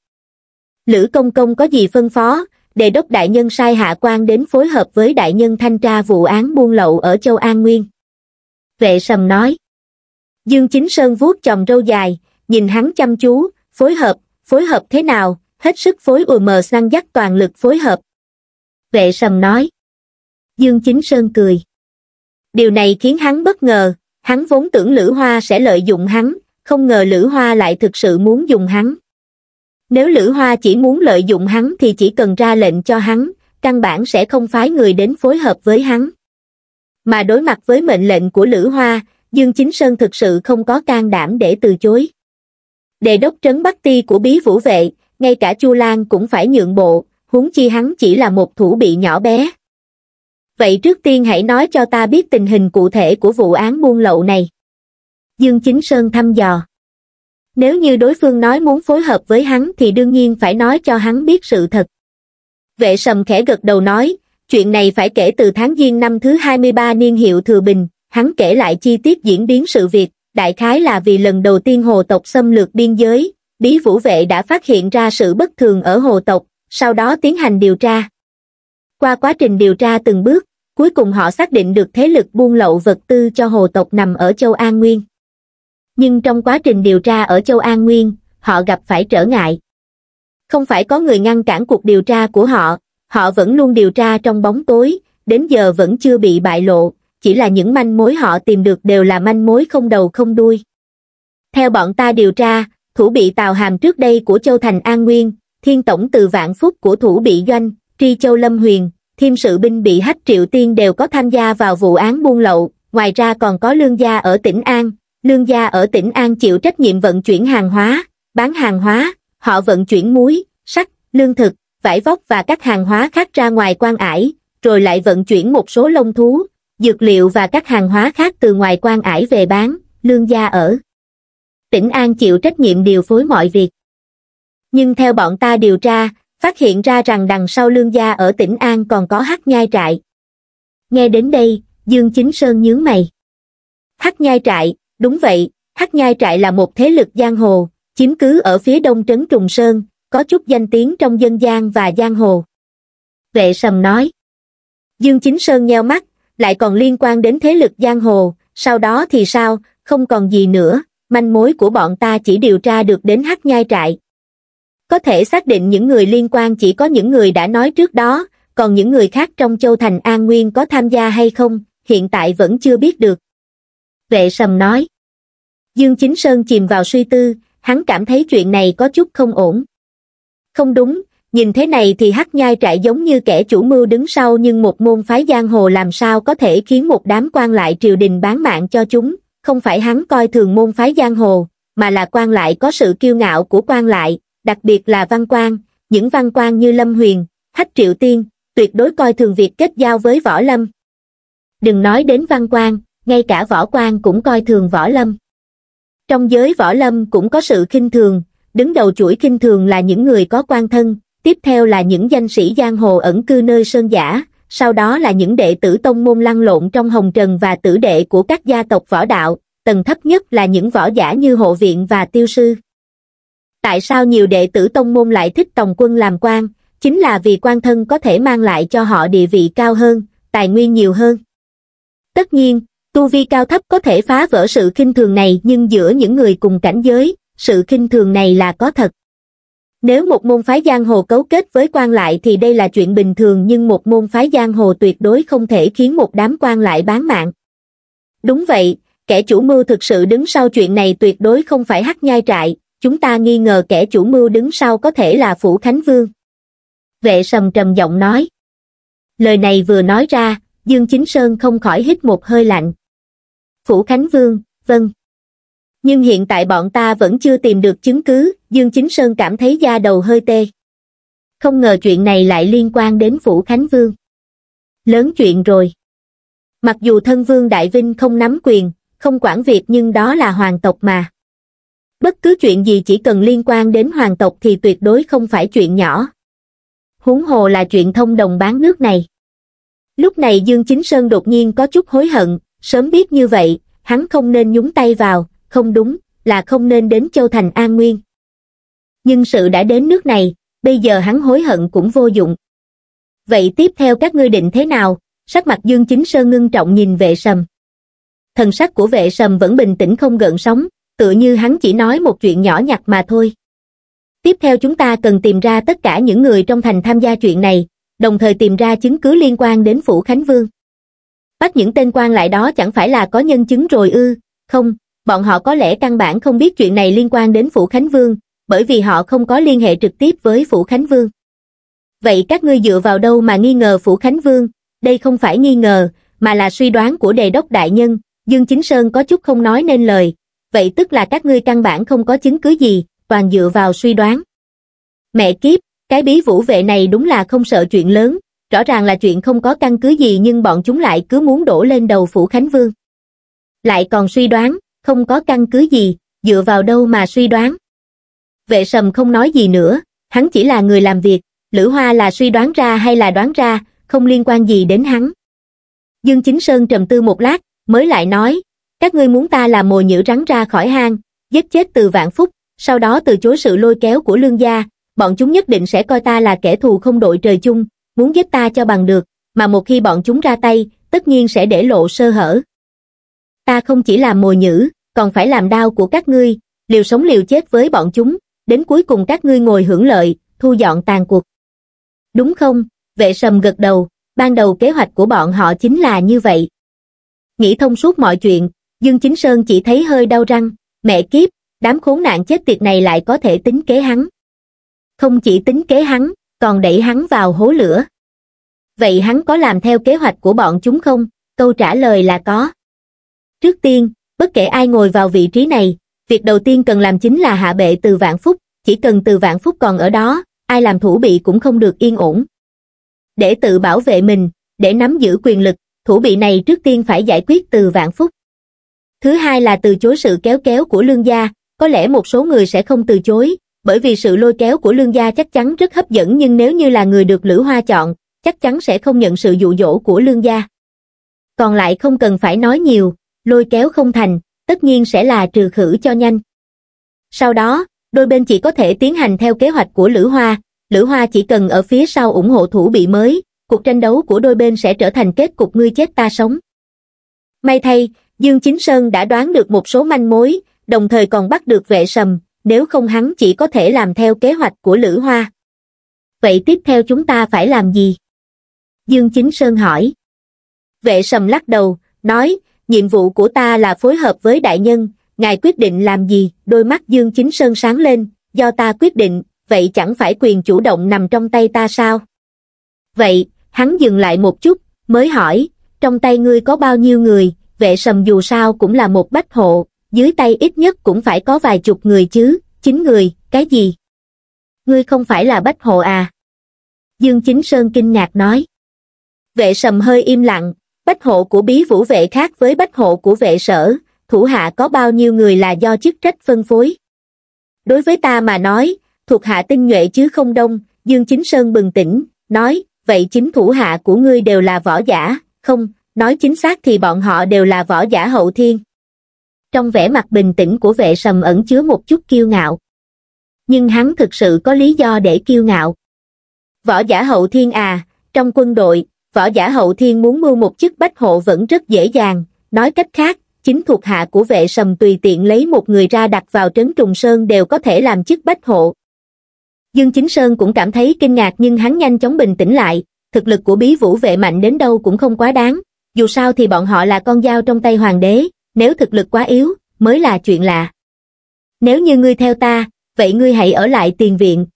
Lữ công công có gì phân phó? Đề đốc đại nhân sai hạ quan đến phối hợp với đại nhân thanh tra vụ án buôn lậu ở Châu An Nguyên. Vệ Sầm nói. Dương Chính Sơn vuốt chòm râu dài, nhìn hắn chăm chú. Phối hợp thế nào? Hết sức phối mờ săn dắt toàn lực phối hợp. Vệ Sầm nói. Dương Chính Sơn cười. Điều này khiến hắn bất ngờ, hắn vốn tưởng Lữ Hoa sẽ lợi dụng hắn, không ngờ Lữ Hoa lại thực sự muốn dùng hắn. Nếu Lữ Hoa chỉ muốn lợi dụng hắn thì chỉ cần ra lệnh cho hắn, căn bản sẽ không phái người đến phối hợp với hắn. Mà đối mặt với mệnh lệnh của Lữ Hoa, Dương Chính Sơn thực sự không có can đảm để từ chối. Đề đốc Trấn Bắc Ti của Bí Vũ Vệ, ngay cả Chu Lan cũng phải nhượng bộ, huống chi hắn chỉ là một thủ bị nhỏ bé. Vậy trước tiên hãy nói cho ta biết tình hình cụ thể của vụ án buôn lậu này. Dương Chính Sơn thăm dò. Nếu như đối phương nói muốn phối hợp với hắn thì đương nhiên phải nói cho hắn biết sự thật. Vệ Sầm khẽ gật đầu nói, chuyện này phải kể từ tháng Giêng năm thứ 23 niên hiệu Thừa Bình, hắn kể lại chi tiết diễn biến sự việc, đại khái là vì lần đầu tiên hồ tộc xâm lược biên giới, Bí Vũ Vệ đã phát hiện ra sự bất thường ở hồ tộc, sau đó tiến hành điều tra. Qua quá trình điều tra từng bước, cuối cùng họ xác định được thế lực buôn lậu vật tư cho hồ tộc nằm ở Châu An Nguyên. Nhưng trong quá trình điều tra ở Châu An Nguyên, họ gặp phải trở ngại. Không phải có người ngăn cản cuộc điều tra của họ, họ vẫn luôn điều tra trong bóng tối, đến giờ vẫn chưa bị bại lộ, chỉ là những manh mối họ tìm được đều là manh mối không đầu không đuôi. Theo bọn ta điều tra, thủ bị Tào Hàm trước đây của Châu Thành An Nguyên, Thiên Tổng Từ Vạn Phúc của thủ bị Doanh, Tri Châu Lâm Huyền, Thiêm Sự Binh bị Hách Triệu Tiên đều có tham gia vào vụ án buôn lậu, ngoài ra còn có Lương gia ở tỉnh An. Lương gia ở tỉnh An chịu trách nhiệm vận chuyển hàng hóa, bán hàng hóa, họ vận chuyển muối, sắt, lương thực, vải vóc và các hàng hóa khác ra ngoài quan ải, rồi lại vận chuyển một số lông thú, dược liệu và các hàng hóa khác từ ngoài quan ải về bán. Lương gia ở tỉnh An chịu trách nhiệm điều phối mọi việc. Nhưng theo bọn ta điều tra, phát hiện ra rằng đằng sau Lương gia ở tỉnh An còn có Hắc Nhai Trại. Nghe đến đây, Dương Chính Sơn nhướng mày. Hắc Nhai Trại? Đúng vậy, Hắc Nhai Trại là một thế lực giang hồ, chiếm cứ ở phía đông trấn Trùng Sơn, có chút danh tiếng trong dân gian và giang hồ. Vệ Sầm nói. Dương Chính Sơn nheo mắt, lại còn liên quan đến thế lực giang hồ, sau đó thì sao? Không còn gì nữa, manh mối của bọn ta chỉ điều tra được đến Hắc Nhai Trại. Có thể xác định những người liên quan chỉ có những người đã nói trước đó, còn những người khác trong Châu Thành An Nguyên có tham gia hay không, hiện tại vẫn chưa biết được. Vệ Sầm nói. Dương Chính Sơn chìm vào suy tư, hắn cảm thấy chuyện này có chút không ổn. Không đúng, nhìn thế này thì Hắc Nhai Trại giống như kẻ chủ mưu đứng sau, nhưng một môn phái giang hồ làm sao có thể khiến một đám quan lại triều đình bán mạng cho chúng? Không phải hắn coi thường môn phái giang hồ, mà là quan lại có sự kiêu ngạo của quan lại, đặc biệt là văn quan, những văn quan như Lâm Huyền, Hách Triệu Tiên, tuyệt đối coi thường việc kết giao với võ lâm. Đừng nói đến văn quan, ngay cả võ quan cũng coi thường võ lâm. Trong giới võ lâm cũng có sự khinh thường, đứng đầu chuỗi khinh thường là những người có quan thân, tiếp theo là những danh sĩ giang hồ ẩn cư nơi sơn giả, sau đó là những đệ tử tông môn lăn lộn trong hồng trần và tử đệ của các gia tộc võ đạo, tầng thấp nhất là những võ giả như hộ viện và tiêu sư. Tại sao nhiều đệ tử tông môn lại thích tòng quân làm quan? Chính là vì quan thân có thể mang lại cho họ địa vị cao hơn, tài nguyên nhiều hơn. Tất nhiên, tu vi cao thấp có thể phá vỡ sự khinh thường này, nhưng giữa những người cùng cảnh giới, sự khinh thường này là có thật. Nếu một môn phái giang hồ cấu kết với quan lại thì đây là chuyện bình thường, nhưng một môn phái giang hồ tuyệt đối không thể khiến một đám quan lại bán mạng. Đúng vậy, kẻ chủ mưu thực sự đứng sau chuyện này tuyệt đối không phải Hắc Nhai Trại, chúng ta nghi ngờ kẻ chủ mưu đứng sau có thể là Phủ Khánh Vương. Vệ Sầm trầm giọng nói. Lời này vừa nói ra, Dương Chính Sơn không khỏi hít một hơi lạnh. Phủ Khánh Vương, vâng. Nhưng hiện tại bọn ta vẫn chưa tìm được chứng cứ, Dương Chính Sơn cảm thấy da đầu hơi tê. Không ngờ chuyện này lại liên quan đến Phủ Khánh Vương. Lớn chuyện rồi. Mặc dù thân Vương Đại Vinh không nắm quyền, không quản việc, nhưng đó là hoàng tộc mà. Bất cứ chuyện gì chỉ cần liên quan đến hoàng tộc thì tuyệt đối không phải chuyện nhỏ. Huống hồ là chuyện thông đồng bán nước này. Lúc này Dương Chính Sơn đột nhiên có chút hối hận, sớm biết như vậy, hắn không nên nhúng tay vào, không đúng, là không nên đến Châu Thành An Nguyên. Nhưng sự đã đến nước này, bây giờ hắn hối hận cũng vô dụng. Vậy tiếp theo các ngươi định thế nào? Sắc mặt Dương Chính Sơn ngưng trọng nhìn Vệ Sầm. Thần sắc của Vệ Sầm vẫn bình tĩnh không gợn sóng, tựa như hắn chỉ nói một chuyện nhỏ nhặt mà thôi. Tiếp theo chúng ta cần tìm ra tất cả những người trong thành tham gia chuyện này, đồng thời tìm ra chứng cứ liên quan đến Phủ Khánh Vương. Bắt những tên quan lại đó chẳng phải là có nhân chứng rồi ư? Không, bọn họ có lẽ căn bản không biết chuyện này liên quan đến Phủ Khánh Vương, bởi vì họ không có liên hệ trực tiếp với Phủ Khánh Vương. Vậy các ngươi dựa vào đâu mà nghi ngờ Phủ Khánh Vương? Đây không phải nghi ngờ, mà là suy đoán của đề đốc đại nhân. Dương Chính Sơn có chút không nói nên lời. Vậy tức là các ngươi căn bản không có chứng cứ gì, toàn dựa vào suy đoán. Mẹ kiếp, cái bí vũ vệ này đúng là không sợ chuyện lớn, rõ ràng là chuyện không có căn cứ gì nhưng bọn chúng lại cứ muốn đổ lên đầu Phủ Khánh Vương. Lại còn suy đoán, không có căn cứ gì, dựa vào đâu mà suy đoán. Vệ Sầm không nói gì nữa, hắn chỉ là người làm việc, Lữ Hoa là suy đoán ra hay là đoán ra, không liên quan gì đến hắn. Dương Chính Sơn trầm tư một lát, mới lại nói, các ngươi muốn ta làm mồi nhử rắn ra khỏi hang, giết chết Từ Vạn Phúc, sau đó từ chối sự lôi kéo của Lương gia, bọn chúng nhất định sẽ coi ta là kẻ thù không đội trời chung, muốn giết ta cho bằng được, mà một khi bọn chúng ra tay, tất nhiên sẽ để lộ sơ hở. Ta không chỉ làm mồi nhử, còn phải làm đao của các ngươi, liều sống liều chết với bọn chúng, đến cuối cùng các ngươi ngồi hưởng lợi, thu dọn tàn cuộc. Đúng không? Vệ Sầm gật đầu, ban đầu kế hoạch của bọn họ chính là như vậy. Nghĩ thông suốt mọi chuyện, Dương Chính Sơn chỉ thấy hơi đau răng, mẹ kiếp, đám khốn nạn chết tiệt này lại có thể tính kế hắn. Không chỉ tính kế hắn, còn đẩy hắn vào hố lửa. Vậy hắn có làm theo kế hoạch của bọn chúng không? Câu trả lời là có. Trước tiên, bất kể ai ngồi vào vị trí này, việc đầu tiên cần làm chính là hạ bệ Từ Vạn Phúc, chỉ cần Từ Vạn Phúc còn ở đó, ai làm thủ bị cũng không được yên ổn. Để tự bảo vệ mình, để nắm giữ quyền lực, thủ bị này trước tiên phải giải quyết Từ Vạn Phúc. Thứ hai là từ chối sự kéo kéo của Lương gia, có lẽ một số người sẽ không từ chối, bởi vì sự lôi kéo của Lương gia chắc chắn rất hấp dẫn, nhưng nếu như là người được Lữ Hoa chọn, chắc chắn sẽ không nhận sự dụ dỗ của Lương gia. Còn lại không cần phải nói nhiều, lôi kéo không thành, tất nhiên sẽ là trừ khử cho nhanh. Sau đó, đôi bên chỉ có thể tiến hành theo kế hoạch của Lữ Hoa, chỉ cần ở phía sau ủng hộ thủ bị mới, cuộc tranh đấu của đôi bên sẽ trở thành kết cục ngươi chết ta sống. May thay, Dương Chính Sơn đã đoán được một số manh mối, đồng thời còn bắt được Vệ Sầm, nếu không hắn chỉ có thể làm theo kế hoạch của Lữ Hoa. Vậy tiếp theo chúng ta phải làm gì? Dương Chính Sơn hỏi. Vệ Sầm lắc đầu, nói, nhiệm vụ của ta là phối hợp với đại nhân, ngài quyết định làm gì? Đôi mắt Dương Chính Sơn sáng lên, do ta quyết định, vậy chẳng phải quyền chủ động nằm trong tay ta sao? Vậy, hắn dừng lại một chút, mới hỏi, trong tay ngươi có bao nhiêu người? Vệ Sầm dù sao cũng là một bách hộ, dưới tay ít nhất cũng phải có vài chục người chứ, 9 người, cái gì? Ngươi không phải là bách hộ à? Dương Chính Sơn kinh ngạc nói. Vệ Sầm hơi im lặng, bách hộ của Bí Vũ Vệ khác với bách hộ của Vệ Sở, thủ hạ có bao nhiêu người là do chức trách phân phối. Đối với ta mà nói, thuộc hạ tinh nhuệ chứ không đông, Dương Chính Sơn bừng tỉnh, nói, vậy chính thủ hạ của ngươi đều là võ giả, không, nói chính xác thì bọn họ đều là võ giả hậu thiên. Trong vẻ mặt bình tĩnh của Vệ Sầm ẩn chứa một chút kiêu ngạo. Nhưng hắn thực sự có lý do để kiêu ngạo. Võ giả hậu thiên à, trong quân đội, võ giả hậu thiên muốn mưu một chức bách hộ vẫn rất dễ dàng, nói cách khác, chính thuộc hạ của Vệ Sầm tùy tiện lấy một người ra đặt vào Trấn Trùng Sơn đều có thể làm chức bách hộ. Dương Chính Sơn cũng cảm thấy kinh ngạc nhưng hắn nhanh chóng bình tĩnh lại, thực lực của Bí Vũ Vệ mạnh đến đâu cũng không quá đáng, dù sao thì bọn họ là con dao trong tay hoàng đế, nếu thực lực quá yếu, mới là chuyện lạ. Nếu như ngươi theo ta, vậy ngươi hãy ở lại tiền viện,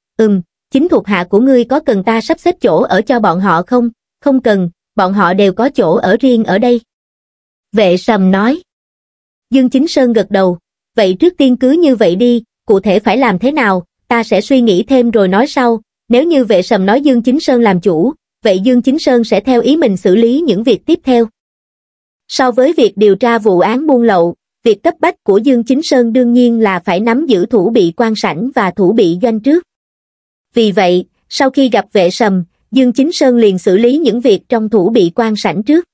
chính thuộc hạ của ngươi có cần ta sắp xếp chỗ ở cho bọn họ không? Không cần, bọn họ đều có chỗ ở riêng ở đây. Vệ Sầm nói. Dương Chính Sơn gật đầu, vậy trước tiên cứ như vậy đi, cụ thể phải làm thế nào, ta sẽ suy nghĩ thêm rồi nói sau. Nếu như Vệ Sầm nói Dương Chính Sơn làm chủ, vậy Dương Chính Sơn sẽ theo ý mình xử lý những việc tiếp theo. So với việc điều tra vụ án buôn lậu, việc cấp bách của Dương Chính Sơn đương nhiên là phải nắm giữ thủ bị quan sảnh và thủ bị doanh trước. Vì vậy, sau khi gặp Vệ Sầm, Dương Chính Sơn liền xử lý những việc trong thủ bị quan sảnh trước.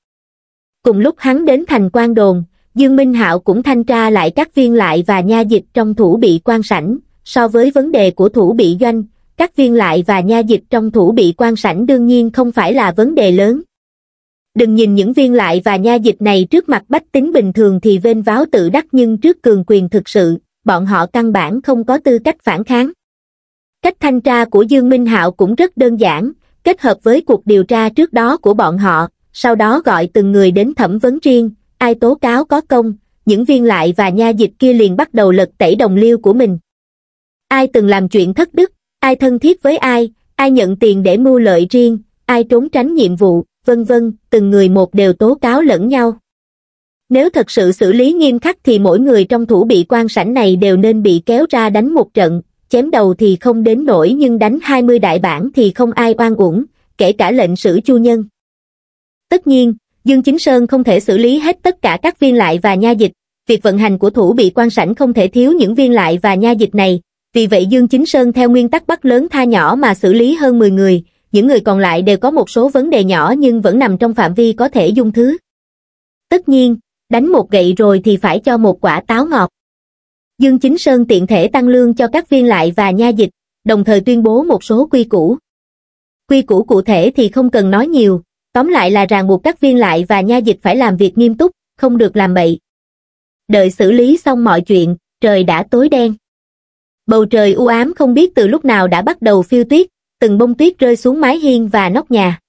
Cùng lúc hắn đến thành quan đồn, Dương Minh Hạo cũng thanh tra lại các viên lại và nha dịch trong thủ bị quan sảnh. So với vấn đề của thủ bị doanh, các viên lại và nha dịch trong thủ bị quan sảnh đương nhiên không phải là vấn đề lớn. Đừng nhìn những viên lại và nha dịch này trước mặt bách tính bình thường thì vênh váo tự đắc, nhưng trước cường quyền thực sự, bọn họ căn bản không có tư cách phản kháng. Cách thanh tra của Dương Minh Hạo cũng rất đơn giản, kết hợp với cuộc điều tra trước đó của bọn họ, sau đó gọi từng người đến thẩm vấn riêng, ai tố cáo có công, những viên lại và nha dịch kia liền bắt đầu lật tẩy đồng liêu của mình. Ai từng làm chuyện thất đức, ai thân thiết với ai nhận tiền để mưu lợi riêng, ai trốn tránh nhiệm vụ, vân vân, từng người một đều tố cáo lẫn nhau. Nếu thật sự xử lý nghiêm khắc thì mỗi người trong thủ bị quan sảnh này đều nên bị kéo ra đánh một trận, chém đầu thì không đến nổi nhưng đánh 20 đại bản thì không ai oan uổng, kể cả lệnh sử Chu Nhân. Tất nhiên, Dương Chính Sơn không thể xử lý hết tất cả các viên lại và nha dịch, việc vận hành của thủ bị quan sảnh không thể thiếu những viên lại và nha dịch này, vì vậy Dương Chính Sơn theo nguyên tắc bắt lớn tha nhỏ mà xử lý hơn 10 người, những người còn lại đều có một số vấn đề nhỏ nhưng vẫn nằm trong phạm vi có thể dung thứ. Tất nhiên, đánh một gậy rồi thì phải cho một quả táo ngọt. Dương Chính Sơn tiện thể tăng lương cho các viên lại và nha dịch, đồng thời tuyên bố một số quy củ. Quy củ cụ thể thì không cần nói nhiều, tóm lại là ràng buộc các viên lại và nha dịch phải làm việc nghiêm túc, không được làm bậy. Đợi xử lý xong mọi chuyện, trời đã tối đen. Bầu trời u ám không biết từ lúc nào đã bắt đầu phiêu tuyết, từng bông tuyết rơi xuống mái hiên và nóc nhà.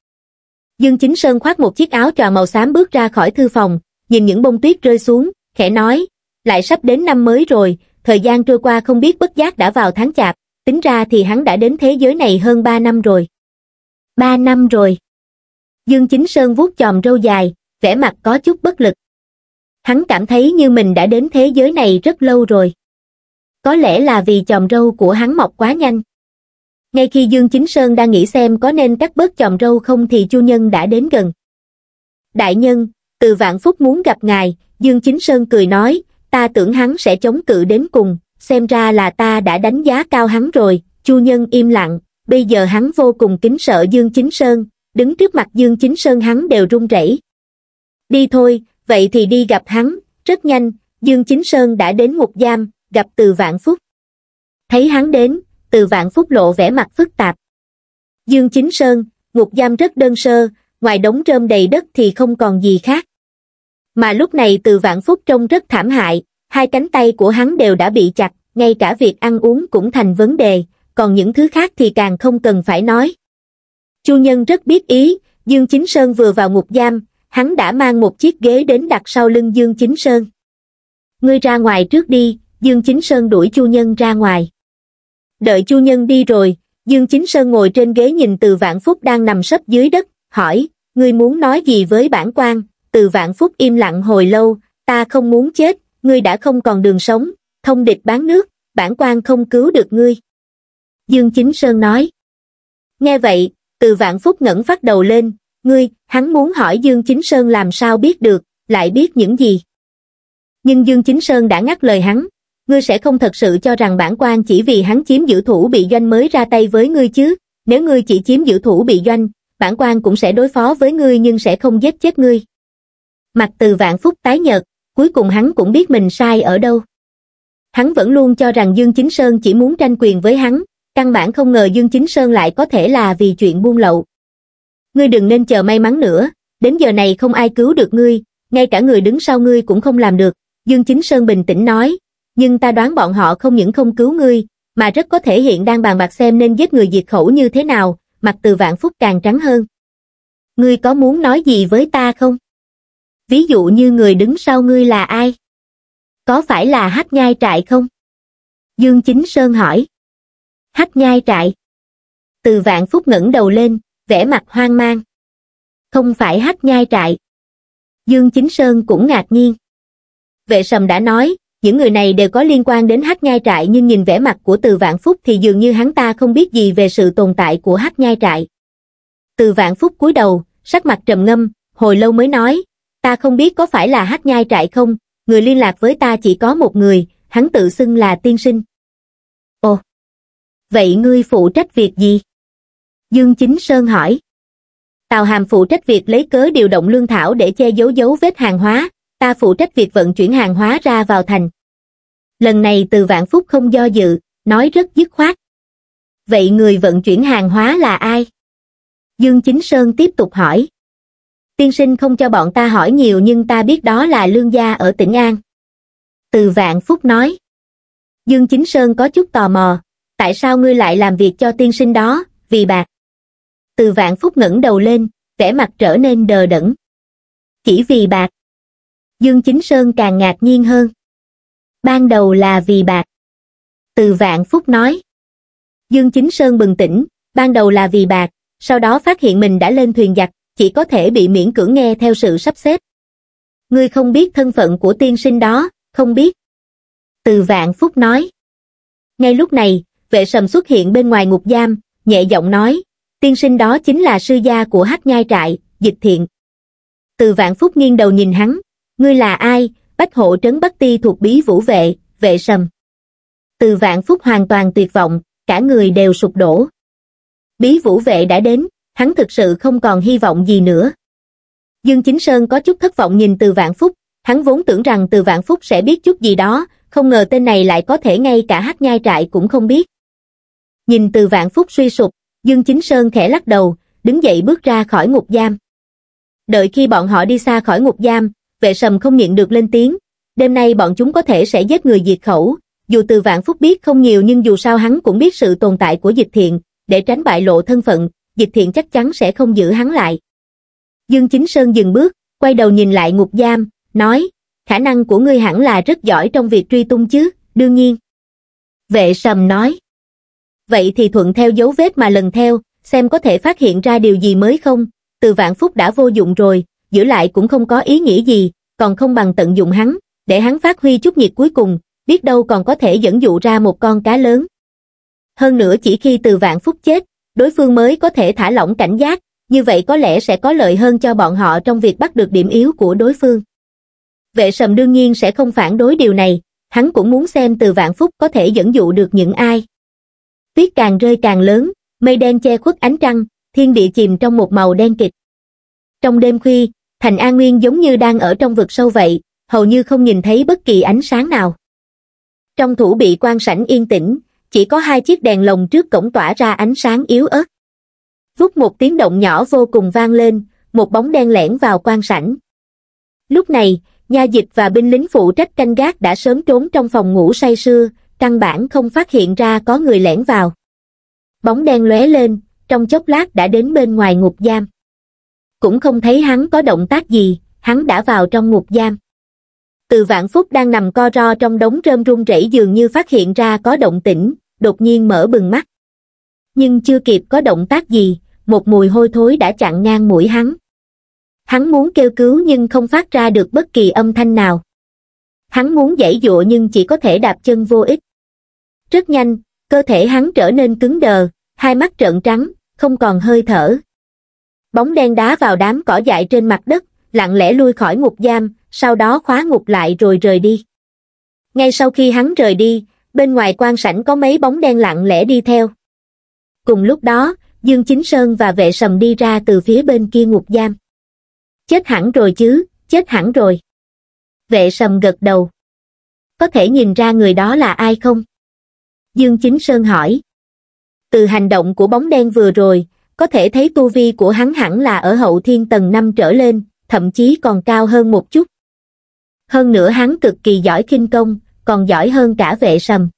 Dương Chính Sơn khoác một chiếc áo trà màu xám bước ra khỏi thư phòng, nhìn những bông tuyết rơi xuống, khẽ nói. Lại sắp đến năm mới rồi, thời gian trôi qua không biết bất giác đã vào tháng chạp, tính ra thì hắn đã đến thế giới này hơn 3 năm rồi. 3 năm rồi. Dương Chính Sơn vuốt chòm râu dài, vẻ mặt có chút bất lực. Hắn cảm thấy như mình đã đến thế giới này rất lâu rồi. Có lẽ là vì chòm râu của hắn mọc quá nhanh. Ngay khi Dương Chính Sơn đang nghĩ xem có nên cắt bớt chòm râu không thì Chu Nhân đã đến gần. Đại nhân, Từ Vạn Phúc muốn gặp ngài, Dương Chính Sơn cười nói. Ta tưởng hắn sẽ chống cự đến cùng, xem ra là ta đã đánh giá cao hắn rồi. Chu Nhân im lặng, bây giờ hắn vô cùng kính sợ Dương Chính Sơn, đứng trước mặt Dương Chính Sơn hắn đều run rẩy. Đi thôi, vậy thì đi gặp hắn. Rất nhanh, Dương Chính Sơn đã đến ngục giam, gặp Từ Vạn Phúc. Thấy hắn đến, Từ Vạn Phúc lộ vẻ mặt phức tạp. Dương Chính Sơn, ngục giam rất đơn sơ, ngoài đống rơm đầy đất thì không còn gì khác. Mà lúc này Từ Vạn Phúc trông rất thảm hại, hai cánh tay của hắn đều đã bị chặt, ngay cả việc ăn uống cũng thành vấn đề, còn những thứ khác thì càng không cần phải nói. Chu Nhân rất biết ý, Dương Chính Sơn vừa vào ngục giam, hắn đã mang một chiếc ghế đến đặt sau lưng Dương Chính Sơn. Ngươi ra ngoài trước đi, Dương Chính Sơn đuổi Chu Nhân ra ngoài. Đợi Chu Nhân đi rồi, Dương Chính Sơn ngồi trên ghế nhìn Từ Vạn Phúc đang nằm sấp dưới đất, hỏi, ngươi muốn nói gì với bản quan? Từ Vạn Phúc im lặng hồi lâu, ta không muốn chết, ngươi đã không còn đường sống, thông địch bán nước, bản quan không cứu được ngươi. Dương Chính Sơn nói. Nghe vậy, Từ Vạn Phúc ngẩng phát đầu lên, hắn muốn hỏi Dương Chính Sơn làm sao biết được, lại biết những gì. Nhưng Dương Chính Sơn đã ngắt lời hắn, ngươi sẽ không thật sự cho rằng bản quan chỉ vì hắn chiếm giữ thủ bị doanh mới ra tay với ngươi chứ, nếu ngươi chỉ chiếm giữ thủ bị doanh, bản quan cũng sẽ đối phó với ngươi nhưng sẽ không giết chết ngươi. Mặt Từ Vạn Phúc tái nhợt, cuối cùng hắn cũng biết mình sai ở đâu. Hắn vẫn luôn cho rằng Dương Chính Sơn chỉ muốn tranh quyền với hắn, căn bản không ngờ Dương Chính Sơn lại có thể là vì chuyện buôn lậu. Ngươi đừng nên chờ may mắn nữa, đến giờ này không ai cứu được ngươi, ngay cả người đứng sau ngươi cũng không làm được, Dương Chính Sơn bình tĩnh nói, nhưng ta đoán bọn họ không những không cứu ngươi, mà rất có thể hiện đang bàn bạc xem nên giết người diệt khẩu như thế nào. Mặt Từ Vạn Phúc càng trắng hơn. Ngươi có muốn nói gì với ta không? Ví dụ như người đứng sau ngươi là ai? Có phải là Hắc Nhai Trại không? Dương Chính Sơn hỏi. Hắc Nhai Trại? Từ Vạn Phúc ngẩng đầu lên, vẻ mặt hoang mang. Không phải Hắc Nhai Trại. Dương Chính Sơn cũng ngạc nhiên. Vệ Sầm đã nói, những người này đều có liên quan đến Hắc Nhai Trại, nhưng nhìn vẻ mặt của Từ Vạn Phúc thì dường như hắn ta không biết gì về sự tồn tại của Hắc Nhai Trại. Từ Vạn Phúc cúi đầu, sắc mặt trầm ngâm, hồi lâu mới nói, ta không biết có phải là Hắc Nhai Trại không, người liên lạc với ta chỉ có một người, hắn tự xưng là tiên sinh. Ồ, vậy ngươi phụ trách việc gì? Dương Chính Sơn hỏi. Tào Hàm phụ trách việc lấy cớ điều động lương thảo để che giấu dấu vết hàng hóa, ta phụ trách việc vận chuyển hàng hóa ra vào thành. Lần này Từ Vạn Phúc không do dự, nói rất dứt khoát. Vậy người vận chuyển hàng hóa là ai? Dương Chính Sơn tiếp tục hỏi. Tiên sinh không cho bọn ta hỏi nhiều, nhưng ta biết đó là Lương gia ở tỉnh An. Từ Vạn Phúc nói. Dương Chính Sơn có chút tò mò, tại sao ngươi lại làm việc cho tiên sinh đó, vì bạc? Từ Vạn Phúc ngẩng đầu lên, vẻ mặt trở nên đờ đẫn. Chỉ vì bạc? Dương Chính Sơn càng ngạc nhiên hơn. Ban đầu là vì bạc. Từ Vạn Phúc nói. Dương Chính Sơn bừng tỉnh, ban đầu là vì bạc, sau đó phát hiện mình đã lên thuyền giặc, chỉ có thể bị miễn cưỡng nghe theo sự sắp xếp. Ngươi không biết thân phận của tiên sinh đó, không biết. Từ Vạn Phúc nói. Ngay lúc này, Vệ Sầm xuất hiện bên ngoài ngục giam, nhẹ giọng nói, tiên sinh đó chính là sư gia của Hắc Nhai Trại, Dịch Thiện. Từ Vạn Phúc nghiêng đầu nhìn hắn, ngươi là ai? Bách hộ trấn Bắc Ti thuộc Bí Vũ Vệ, Vệ Sầm. Từ Vạn Phúc hoàn toàn tuyệt vọng, cả người đều sụp đổ. Bí Vũ Vệ đã đến, hắn thực sự không còn hy vọng gì nữa. Dương Chính Sơn có chút thất vọng nhìn Từ Vạn Phúc, hắn vốn tưởng rằng Từ Vạn Phúc sẽ biết chút gì đó, không ngờ tên này lại có thể ngay cả Hắc Nhai Trại cũng không biết. Nhìn Từ Vạn Phúc suy sụp, Dương Chính Sơn khẽ lắc đầu, đứng dậy bước ra khỏi ngục giam. Đợi khi bọn họ đi xa khỏi ngục giam, Vệ Sầm không nhịn được lên tiếng, đêm nay bọn chúng có thể sẽ giết người diệt khẩu, dù Từ Vạn Phúc biết không nhiều nhưng dù sao hắn cũng biết sự tồn tại của Dịch Thiện, để tránh bại lộ thân phận, Dịch Thiện chắc chắn sẽ không giữ hắn lại. Dương Chính Sơn dừng bước, quay đầu nhìn lại ngục giam, nói, khả năng của ngươi hẳn là rất giỏi trong việc truy tung chứ? Đương nhiên. Vệ Sầm nói. Vậy thì thuận theo dấu vết mà lần theo, xem có thể phát hiện ra điều gì mới không? Từ Vạn Phúc đã vô dụng rồi, giữ lại cũng không có ý nghĩa gì, còn không bằng tận dụng hắn, để hắn phát huy chút nhiệt cuối cùng, biết đâu còn có thể dẫn dụ ra một con cá lớn. Hơn nữa chỉ khi Từ Vạn Phúc chết, đối phương mới có thể thả lỏng cảnh giác, như vậy có lẽ sẽ có lợi hơn cho bọn họ trong việc bắt được điểm yếu của đối phương. Vệ Sầm đương nhiên sẽ không phản đối điều này, hắn cũng muốn xem Từ Vạn Phúc có thể dẫn dụ được những ai. Tuyết càng rơi càng lớn, mây đen che khuất ánh trăng, thiên địa chìm trong một màu đen kịt. Trong đêm khuya, thành An Nguyên giống như đang ở trong vực sâu vậy, hầu như không nhìn thấy bất kỳ ánh sáng nào. Trong thủ bị quan sảnh yên tĩnh, chỉ có hai chiếc đèn lồng trước cổng tỏa ra ánh sáng yếu ớt. Vút một tiếng động nhỏ vô cùng vang lên, một bóng đen lẻn vào quan sảnh. Lúc này, nha dịch và binh lính phụ trách canh gác đã sớm trốn trong phòng ngủ say sưa, căn bản không phát hiện ra có người lẻn vào. Bóng đen lóe lên, trong chốc lát đã đến bên ngoài ngục giam. Cũng không thấy hắn có động tác gì, hắn đã vào trong ngục giam. Từ Vạn Phúc đang nằm co ro trong đống rơm run rẩy dường như phát hiện ra có động tĩnh, đột nhiên mở bừng mắt. Nhưng chưa kịp có động tác gì, một mùi hôi thối đã chặn ngang mũi hắn. Hắn muốn kêu cứu nhưng không phát ra được bất kỳ âm thanh nào. Hắn muốn giãy giụa nhưng chỉ có thể đạp chân vô ích. Rất nhanh, cơ thể hắn trở nên cứng đờ, hai mắt trợn trắng, không còn hơi thở. Bóng đen đá vào đám cỏ dại trên mặt đất, lặng lẽ lui khỏi ngục giam, sau đó khóa ngục lại rồi rời đi. Ngay sau khi hắn rời đi, bên ngoài quan sảnh có mấy bóng đen lặng lẽ đi theo. Cùng lúc đó, Dương Chính Sơn và Vệ Sầm đi ra từ phía bên kia ngục giam. Chết hẳn rồi chứ, chết hẳn rồi. Vệ Sầm gật đầu. Có thể nhìn ra người đó là ai không? Dương Chính Sơn hỏi. Từ hành động của bóng đen vừa rồi, có thể thấy tu vi của hắn hẳn là ở hậu thiên tầng 5 trở lên, thậm chí còn cao hơn một chút. Hơn nữa hắn cực kỳ giỏi khinh công, còn giỏi hơn cả Vệ Sầm.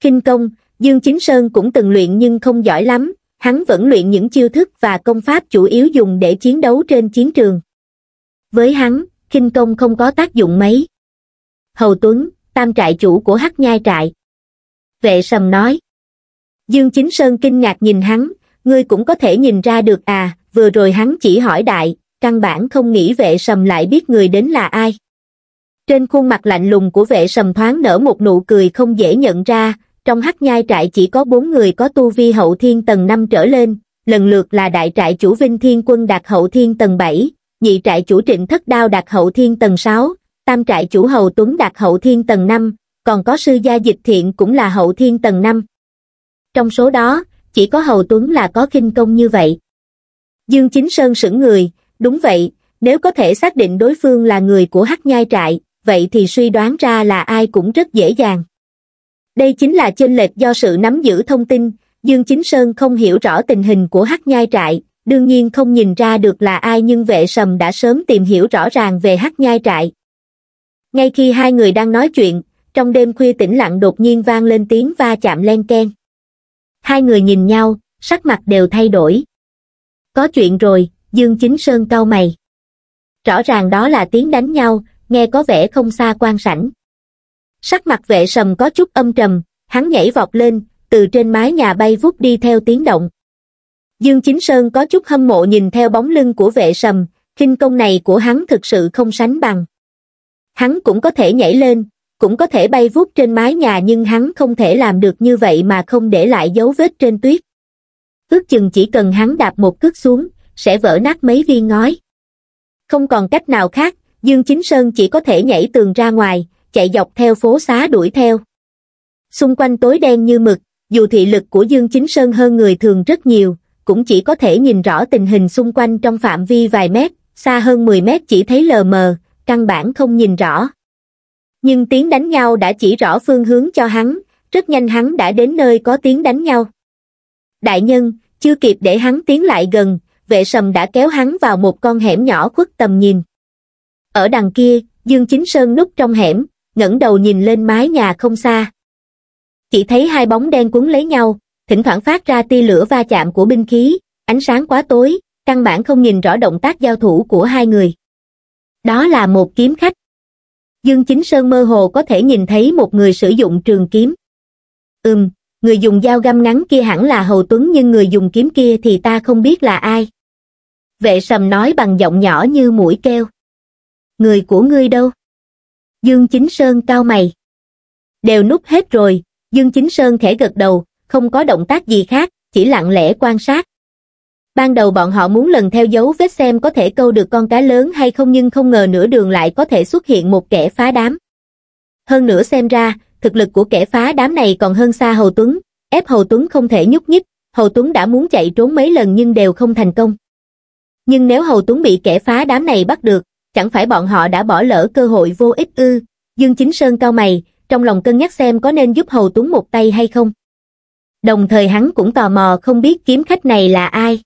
Khinh công, Dương Chính Sơn cũng từng luyện nhưng không giỏi lắm, hắn vẫn luyện những chiêu thức và công pháp chủ yếu dùng để chiến đấu trên chiến trường. Với hắn, khinh công không có tác dụng mấy. Hầu Tuấn, tam trại chủ của Hắc Nhai Trại. Vệ Sầm nói. Dương Chính Sơn kinh ngạc nhìn hắn, ngươi cũng có thể nhìn ra được à, vừa rồi hắn chỉ hỏi đại, căn bản không nghĩ Vệ Sầm lại biết người đến là ai. Trên khuôn mặt lạnh lùng của Vệ Sầm thoáng nở một nụ cười không dễ nhận ra, trong Hắc Nhai Trại chỉ có 4 người có tu vi hậu thiên tầng 5 trở lên, lần lượt là đại trại chủ Vinh Thiên Quân đạt hậu thiên tầng 7, nhị trại chủ Trịnh Thất Đao đạt hậu thiên tầng 6, tam trại chủ Hầu Tuấn đạt hậu thiên tầng 5, còn có sư gia Dịch Thiện cũng là hậu thiên tầng 5. Trong số đó, chỉ có Hầu Tuấn là có khinh công như vậy. Dương Chính Sơn sững người, đúng vậy, nếu có thể xác định đối phương là người của Hắc Nhai Trại, vậy thì suy đoán ra là ai cũng rất dễ dàng. Đây chính là chênh lệch do sự nắm giữ thông tin, Dương Chính Sơn không hiểu rõ tình hình của Hắc Nhai Trại, đương nhiên không nhìn ra được là ai, nhưng Vệ Sầm đã sớm tìm hiểu rõ ràng về Hắc Nhai Trại. Ngay khi hai người đang nói chuyện, trong đêm khuya tĩnh lặng đột nhiên vang lên tiếng va chạm len keng. Hai người nhìn nhau, sắc mặt đều thay đổi. Có chuyện rồi, Dương Chính Sơn cau mày. Rõ ràng đó là tiếng đánh nhau, nghe có vẻ không xa quan sảnh. Sắc mặt Vệ Sầm có chút âm trầm, hắn nhảy vọt lên, từ trên mái nhà bay vút đi theo tiếng động. Dương Chính Sơn có chút hâm mộ nhìn theo bóng lưng của Vệ Sầm, khinh công này của hắn thực sự không sánh bằng. Hắn cũng có thể nhảy lên, cũng có thể bay vút trên mái nhà, nhưng hắn không thể làm được như vậy mà không để lại dấu vết trên tuyết. Ước chừng chỉ cần hắn đạp một cước xuống, sẽ vỡ nát mấy viên ngói. Không còn cách nào khác, Dương Chính Sơn chỉ có thể nhảy tường ra ngoài, chạy dọc theo phố xá đuổi theo. Xung quanh tối đen như mực, dù thị lực của Dương Chính Sơn hơn người thường rất nhiều, cũng chỉ có thể nhìn rõ tình hình xung quanh trong phạm vi vài mét, xa hơn 10 mét chỉ thấy lờ mờ, căn bản không nhìn rõ. Nhưng tiếng đánh nhau đã chỉ rõ phương hướng cho hắn, rất nhanh hắn đã đến nơi có tiếng đánh nhau. Đại nhân, chưa kịp để hắn tiến lại gần, Vệ Sầm đã kéo hắn vào một con hẻm nhỏ khuất tầm nhìn. Ở đằng kia, Dương Chính Sơn núp trong hẻm, ngẩng đầu nhìn lên mái nhà không xa. Chỉ thấy hai bóng đen cuốn lấy nhau, thỉnh thoảng phát ra tia lửa va chạm của binh khí, ánh sáng quá tối, căn bản không nhìn rõ động tác giao thủ của hai người. Đó là một kiếm khách. Dương Chính Sơn mơ hồ có thể nhìn thấy một người sử dụng trường kiếm. Người dùng dao găm ngắn kia hẳn là Hầu Tuấn, nhưng người dùng kiếm kia thì ta không biết là ai. Vệ Sầm nói bằng giọng nhỏ như mũi kêu. Người của ngươi đâu? Dương Chính Sơn cau mày. Đều núp hết rồi, Dương Chính Sơn khẽ gật đầu, không có động tác gì khác, chỉ lặng lẽ quan sát. Ban đầu bọn họ muốn lần theo dấu vết xem có thể câu được con cá lớn hay không, nhưng không ngờ nửa đường lại có thể xuất hiện một kẻ phá đám. Hơn nữa xem ra, thực lực của kẻ phá đám này còn hơn xa Hầu Tuấn, ép Hầu Tuấn không thể nhúc nhích. Hầu Tuấn đã muốn chạy trốn mấy lần nhưng đều không thành công. Nhưng nếu Hầu Tuấn bị kẻ phá đám này bắt được, chẳng phải bọn họ đã bỏ lỡ cơ hội vô ích ư? Dương Chính Sơn cau mày, trong lòng cân nhắc xem có nên giúp Hầu Tuấn một tay hay không. Đồng thời hắn cũng tò mò không biết kiếm khách này là ai.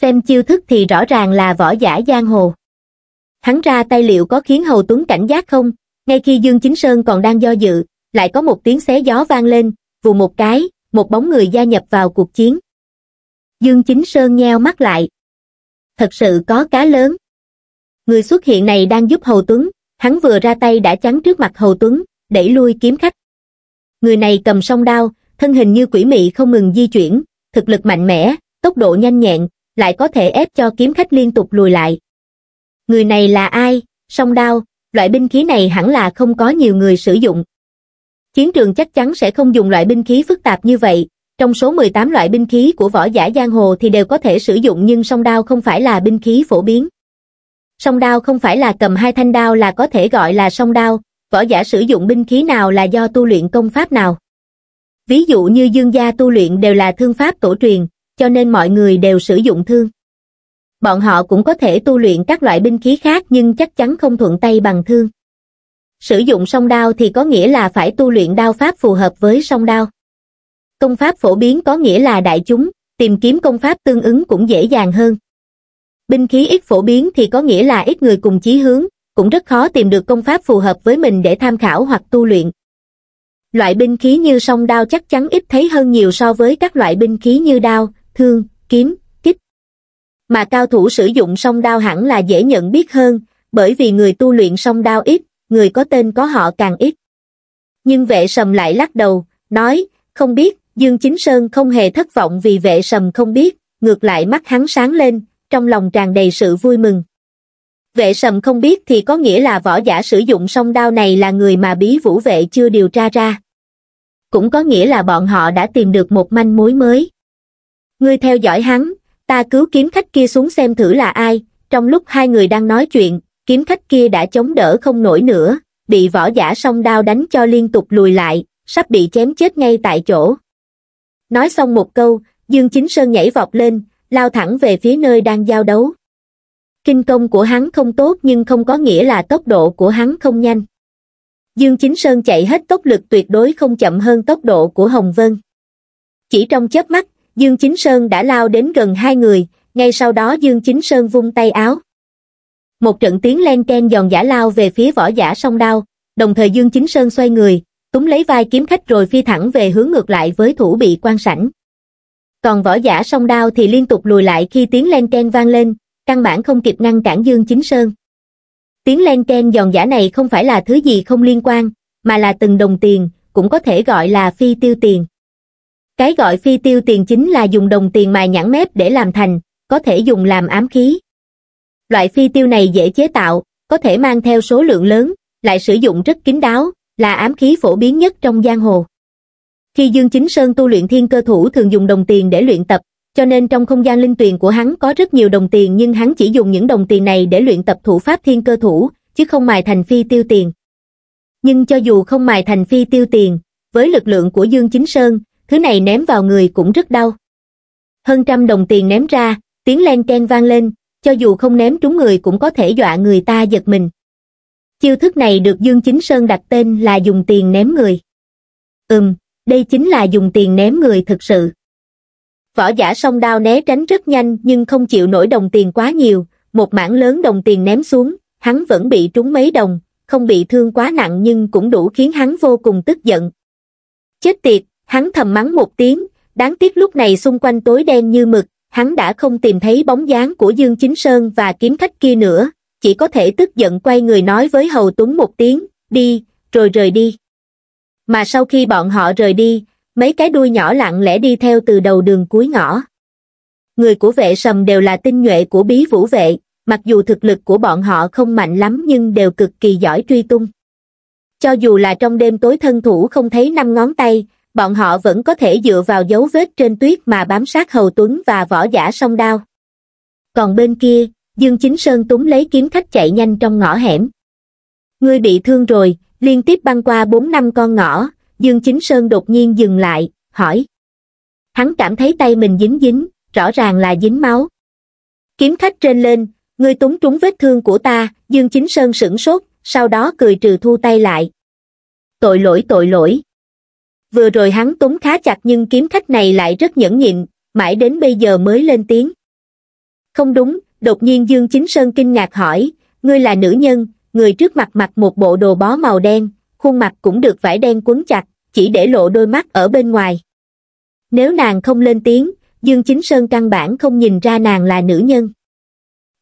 Xem chiêu thức thì rõ ràng là võ giả giang hồ. Hắn ra tay liệu có khiến Hầu Tuấn cảnh giác không? Ngay khi Dương Chính Sơn còn đang do dự, lại có một tiếng xé gió vang lên, vù một cái, một bóng người gia nhập vào cuộc chiến. Dương Chính Sơn nheo mắt lại. Thật sự có cá lớn. Người xuất hiện này đang giúp Hầu Tuấn, hắn vừa ra tay đã chắn trước mặt Hầu Tuấn, đẩy lui kiếm khách. Người này cầm song đao, thân hình như quỷ mị không ngừng di chuyển, thực lực mạnh mẽ, tốc độ nhanh nhẹn, lại có thể ép cho kiếm khách liên tục lùi lại. Người này là ai? Song đao, loại binh khí này hẳn là không có nhiều người sử dụng. Chiến trường chắc chắn sẽ không dùng loại binh khí phức tạp như vậy, Trong số 18 loại binh khí của võ giả giang hồ thì đều có thể sử dụng, nhưng song đao không phải là binh khí phổ biến. Song đao không phải là cầm hai thanh đao là có thể gọi là song đao, võ giả sử dụng binh khí nào là do tu luyện công pháp nào. Ví dụ như Dương gia tu luyện đều là thương pháp tổ truyền, cho nên mọi người đều sử dụng thương. Bọn họ cũng có thể tu luyện các loại binh khí khác nhưng chắc chắn không thuận tay bằng thương. Sử dụng song đao thì có nghĩa là phải tu luyện đao pháp phù hợp với song đao. Công pháp phổ biến có nghĩa là đại chúng, tìm kiếm công pháp tương ứng cũng dễ dàng hơn. Binh khí ít phổ biến thì có nghĩa là ít người cùng chí hướng, cũng rất khó tìm được công pháp phù hợp với mình để tham khảo hoặc tu luyện. Loại binh khí như song đao chắc chắn ít thấy hơn nhiều so với các loại binh khí như đao, thương, kiếm, kích. Mà cao thủ sử dụng song đao hẳn là dễ nhận biết hơn, bởi vì người tu luyện song đao ít, người có tên có họ càng ít. Nhưng Vệ Sầm lại lắc đầu, nói, không biết. Dương Chính Sơn không hề thất vọng vì Vệ Sầm không biết, ngược lại mắt hắn sáng lên, trong lòng tràn đầy sự vui mừng. Vệ Sầm không biết thì có nghĩa là võ giả sử dụng song đao này là người mà Bí Vũ Vệ chưa điều tra ra. Cũng có nghĩa là bọn họ đã tìm được một manh mối mới. Ngươi theo dõi hắn, ta cứu kiếm khách kia xuống xem thử là ai. Trong lúc hai người đang nói chuyện, kiếm khách kia đã chống đỡ không nổi nữa, bị võ giả song đao đánh cho liên tục lùi lại, sắp bị chém chết ngay tại chỗ. Nói xong một câu, Dương Chính Sơn nhảy vọt lên, lao thẳng về phía nơi đang giao đấu. Kinh công của hắn không tốt nhưng không có nghĩa là tốc độ của hắn không nhanh. Dương Chính Sơn chạy hết tốc lực tuyệt đối không chậm hơn tốc độ của Hồng Vân. Chỉ trong chớp mắt, Dương Chính Sơn đã lao đến gần hai người, ngay sau đó Dương Chính Sơn vung tay áo. Một trận tiếng len ken giòn giã lao về phía võ giả song đao, đồng thời Dương Chính Sơn xoay người, túm lấy vai kiếm khách rồi phi thẳng về hướng ngược lại với thủ bị quan sảnh. Còn võ giả song đao thì liên tục lùi lại khi tiếng len ken vang lên, căn bản không kịp ngăn cản Dương Chính Sơn. Tiếng len ken giòn giã này không phải là thứ gì không liên quan, mà là từng đồng tiền, cũng có thể gọi là phi tiêu tiền. Cái gọi phi tiêu tiền chính là dùng đồng tiền mài nhẵn mép để làm thành, có thể dùng làm ám khí. Loại phi tiêu này dễ chế tạo, có thể mang theo số lượng lớn, lại sử dụng rất kín đáo, là ám khí phổ biến nhất trong giang hồ. Khi Dương Chính Sơn tu luyện thiên cơ thủ thường dùng đồng tiền để luyện tập, cho nên trong không gian linh tuyền của hắn có rất nhiều đồng tiền, nhưng hắn chỉ dùng những đồng tiền này để luyện tập thủ pháp thiên cơ thủ, chứ không mài thành phi tiêu tiền. Nhưng cho dù không mài thành phi tiêu tiền, với lực lượng của Dương Chính Sơn, thứ này ném vào người cũng rất đau. Hơn trăm đồng tiền ném ra, tiếng len ken vang lên, cho dù không ném trúng người cũng có thể dọa người ta giật mình. Chiêu thức này được Dương Chính Sơn đặt tên là dùng tiền ném người. Đây chính là dùng tiền ném người thực sự. Võ giả song đao né tránh rất nhanh nhưng không chịu nổi đồng tiền quá nhiều, một mảng lớn đồng tiền ném xuống, hắn vẫn bị trúng mấy đồng, không bị thương quá nặng nhưng cũng đủ khiến hắn vô cùng tức giận. Chết tiệt, hắn thầm mắng một tiếng, đáng tiếc lúc này xung quanh tối đen như mực, hắn đã không tìm thấy bóng dáng của Dương Chính Sơn và kiếm khách kia nữa. Chỉ có thể tức giận quay người nói với Hầu Tuấn một tiếng, đi, rồi rời đi. Mà sau khi bọn họ rời đi, mấy cái đuôi nhỏ lặng lẽ đi theo từ đầu đường cuối ngõ. Người của Vệ Sầm đều là tinh nhuệ của Bí Vũ Vệ, mặc dù thực lực của bọn họ không mạnh lắm nhưng đều cực kỳ giỏi truy tung. Cho dù là trong đêm tối thân thủ không thấy 5 ngón tay, bọn họ vẫn có thể dựa vào dấu vết trên tuyết mà bám sát Hầu Tuấn và võ giả song đao. Còn bên kia, Dương Chính Sơn túm lấy kiếm khách chạy nhanh trong ngõ hẻm. Ngươi bị thương rồi, liên tiếp băng qua 4-5 con ngõ, Dương Chính Sơn đột nhiên dừng lại, hỏi. Hắn cảm thấy tay mình dính, rõ ràng là dính máu. Kiếm khách rên lên, ngươi túm trúng vết thương của ta. Dương Chính Sơn sửng sốt, sau đó cười trừ thu tay lại. Tội lỗi. Vừa rồi hắn túm khá chặt nhưng kiếm khách này lại rất nhẫn nhịn, mãi đến bây giờ mới lên tiếng. Không đúng. Đột nhiên Dương Chính Sơn kinh ngạc hỏi, ngươi là nữ nhân? Người trước mặt mặc một bộ đồ bó màu đen, khuôn mặt cũng được vải đen quấn chặt, chỉ để lộ đôi mắt ở bên ngoài. Nếu nàng không lên tiếng, Dương Chính Sơn căn bản không nhìn ra nàng là nữ nhân.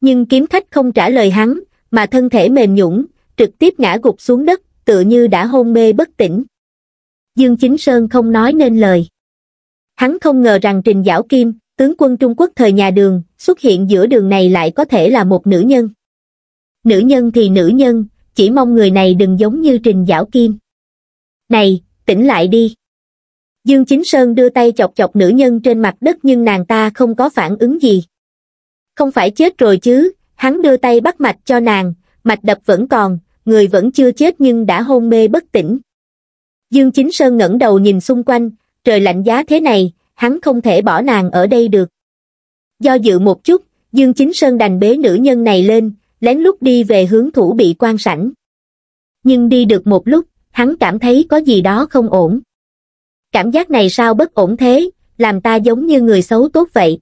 Nhưng kiếm khách không trả lời hắn, mà thân thể mềm nhũn, trực tiếp ngã gục xuống đất, tựa như đã hôn mê bất tỉnh. Dương Chính Sơn không nói nên lời. Hắn không ngờ rằng Trình Giảo Kim, tướng quân Trung Quốc thời nhà Đường, xuất hiện giữa đường này lại có thể là một nữ nhân. Nữ nhân, chỉ mong người này đừng giống như Trình Giảo Kim. Này, tỉnh lại đi. Dương Chính Sơn đưa tay chọc chọc nữ nhân trên mặt đất nhưng nàng ta không có phản ứng gì. Không phải chết rồi chứ, hắn đưa tay bắt mạch cho nàng, mạch đập vẫn còn, người vẫn chưa chết nhưng đã hôn mê bất tỉnh. Dương Chính Sơn ngẩng đầu nhìn xung quanh, trời lạnh giá thế này, hắn không thể bỏ nàng ở đây được. Do dự một chút, Dương Chính Sơn đành bế nữ nhân này lên, lén lút đi về hướng thủ bị quan sảnh. Nhưng đi được một lúc, hắn cảm thấy có gì đó không ổn. Cảm giác này sao bất ổn thế, làm ta giống như người xấu tốt vậy.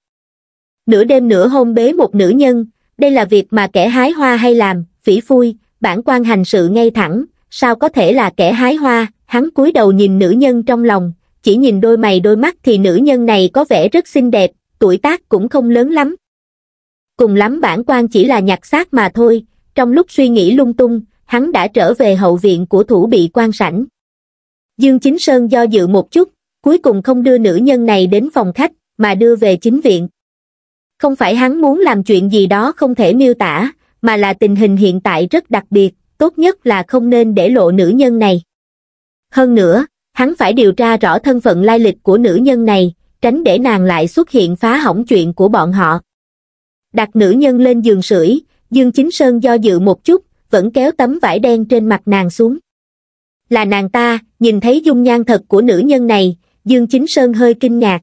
Nửa đêm nửa hôm bế một nữ nhân, đây là việc mà kẻ hái hoa hay làm, phỉ phui, bản quan hành sự ngay thẳng, sao có thể là kẻ hái hoa. Hắn cúi đầu nhìn nữ nhân trong lòng, chỉ nhìn đôi mày đôi mắt thì nữ nhân này có vẻ rất xinh đẹp, tuổi tác cũng không lớn lắm. Cùng lắm bản quan chỉ là nhặt xác mà thôi. Trong lúc suy nghĩ lung tung, hắn đã trở về hậu viện của thủ bị quan sảnh. Dương Chính Sơn do dự một chút, cuối cùng không đưa nữ nhân này đến phòng khách, mà đưa về chính viện. Không phải hắn muốn làm chuyện gì đó không thể miêu tả, mà là tình hình hiện tại rất đặc biệt, tốt nhất là không nên để lộ nữ nhân này. Hơn nữa, hắn phải điều tra rõ thân phận lai lịch của nữ nhân này, tránh để nàng lại xuất hiện phá hỏng chuyện của bọn họ. Đặt nữ nhân lên giường sưởi, Dương Chính Sơn do dự một chút, vẫn kéo tấm vải đen trên mặt nàng xuống. Là nàng ta. Nhìn thấy dung nhan thật của nữ nhân này, Dương Chính Sơn hơi kinh ngạc.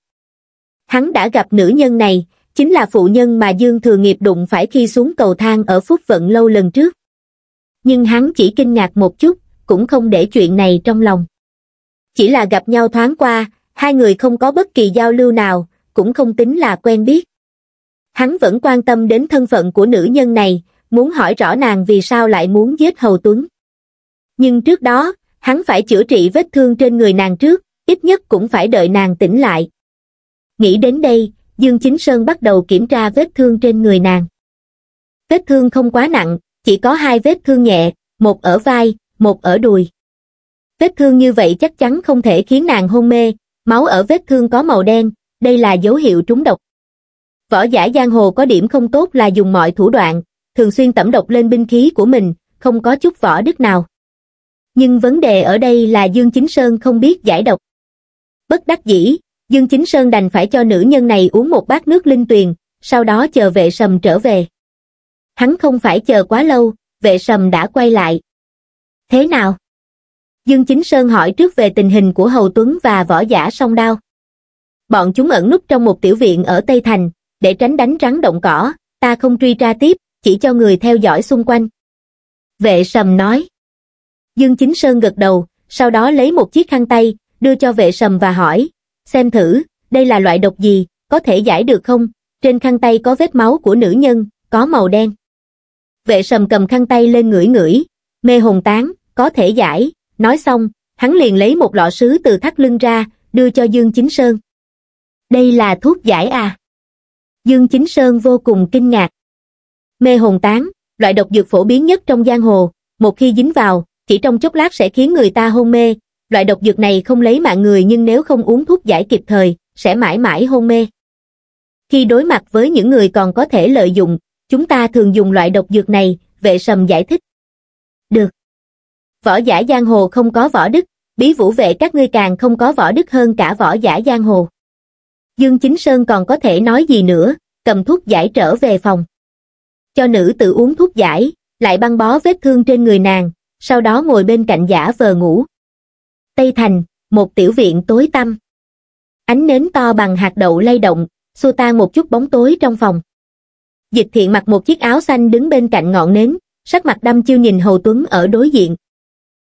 Hắn đã gặp nữ nhân này, chính là phụ nhân mà Dương Thừa Nghiệp đụng phải khi xuống cầu thang ở Phúc Vận Lâu lần trước. Nhưng hắn chỉ kinh ngạc một chút, cũng không để chuyện này trong lòng. Chỉ là gặp nhau thoáng qua, hai người không có bất kỳ giao lưu nào, cũng không tính là quen biết. Hắn vẫn quan tâm đến thân phận của nữ nhân này, muốn hỏi rõ nàng vì sao lại muốn giết Hầu Tuấn. Nhưng trước đó, hắn phải chữa trị vết thương trên người nàng trước, ít nhất cũng phải đợi nàng tỉnh lại. Nghĩ đến đây, Dương Chính Sơn bắt đầu kiểm tra vết thương trên người nàng. Vết thương không quá nặng, chỉ có hai vết thương nhẹ, một ở vai, một ở đùi. Vết thương như vậy chắc chắn không thể khiến nàng hôn mê, máu ở vết thương có màu đen, đây là dấu hiệu trúng độc. Võ giả giang hồ có điểm không tốt là dùng mọi thủ đoạn, thường xuyên tẩm độc lên binh khí của mình, không có chút võ đức nào. Nhưng vấn đề ở đây là Dương Chính Sơn không biết giải độc. Bất đắc dĩ, Dương Chính Sơn đành phải cho nữ nhân này uống một bát nước linh tuyền, sau đó chờ Vệ Sầm trở về. Hắn không phải chờ quá lâu, Vệ Sầm đã quay lại. Thế nào? Dương Chính Sơn hỏi trước về tình hình của Hầu Tuấn và võ giả Song Đao. Bọn chúng ẩn núp trong một tiểu viện ở Tây Thành, để tránh đánh rắn động cỏ, ta không truy tra tiếp, chỉ cho người theo dõi xung quanh. Vệ Sầm nói. Dương Chính Sơn gật đầu, sau đó lấy một chiếc khăn tay, đưa cho Vệ Sầm và hỏi, xem thử, đây là loại độc gì, có thể giải được không? Trên khăn tay có vết máu của nữ nhân, có màu đen. Vệ Sầm cầm khăn tay lên ngửi ngửi, mê hồn tán, có thể giải. Nói xong, hắn liền lấy một lọ sứ từ thắt lưng ra, đưa cho Dương Chính Sơn. Đây là thuốc giải à? Dương Chính Sơn vô cùng kinh ngạc. Mê hồn tán, loại độc dược phổ biến nhất trong giang hồ, một khi dính vào, chỉ trong chốc lát sẽ khiến người ta hôn mê. Loại độc dược này không lấy mạng người, nhưng nếu không uống thuốc giải kịp thời, sẽ mãi mãi hôn mê. Khi đối mặt với những người còn có thể lợi dụng, chúng ta thường dùng loại độc dược này, Vệ Sầm giải thích. Được. Võ giả giang hồ không có võ đức, Bí Vũ Vệ các ngươi càng không có võ đức hơn cả võ giả giang hồ. Dương Chính Sơn còn có thể nói gì nữa, cầm thuốc giải trở về phòng. Cho nữ tự uống thuốc giải, lại băng bó vết thương trên người nàng. Sau đó ngồi bên cạnh giả vờ ngủ. Tây Thành, một tiểu viện tối tăm. Ánh nến to bằng hạt đậu lay động, xua tan một chút bóng tối trong phòng. Dịch Thiện mặc một chiếc áo xanh đứng bên cạnh ngọn nến, sắc mặt đăm chiêu nhìn Hầu Tuấn ở đối diện.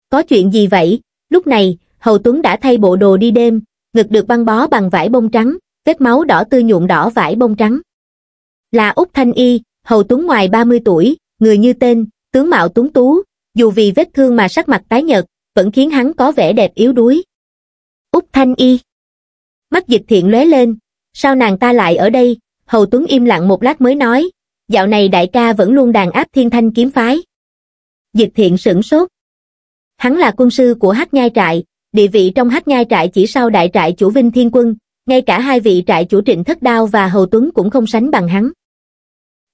Có chuyện gì vậy? Lúc này, Hầu Tuấn đã thay bộ đồ đi đêm, ngực được băng bó bằng vải bông trắng, vết máu đỏ tươi nhuộm đỏ vải bông trắng. Là Úc Thanh Y, Hầu Tuấn ngoài 30 tuổi, người như tên, tướng mạo tuấn tú. Dù vì vết thương mà sắc mặt tái nhợt, vẫn khiến hắn có vẻ đẹp yếu đuối. Úc Thanh Y. Mắt Dịch Thiện lóe lên, sao nàng ta lại ở đây? Hầu Tuấn im lặng một lát mới nói, dạo này đại ca vẫn luôn đàn áp Thiên Thanh Kiếm Phái. Dịch Thiện sửng sốt. Hắn là quân sư của Hắc Nhai Trại, địa vị trong Hắc Nhai Trại chỉ sau đại trại chủ Vinh Thiên Quân, ngay cả hai vị trại chủ Trịnh Thất Đao và Hầu Tuấn cũng không sánh bằng hắn.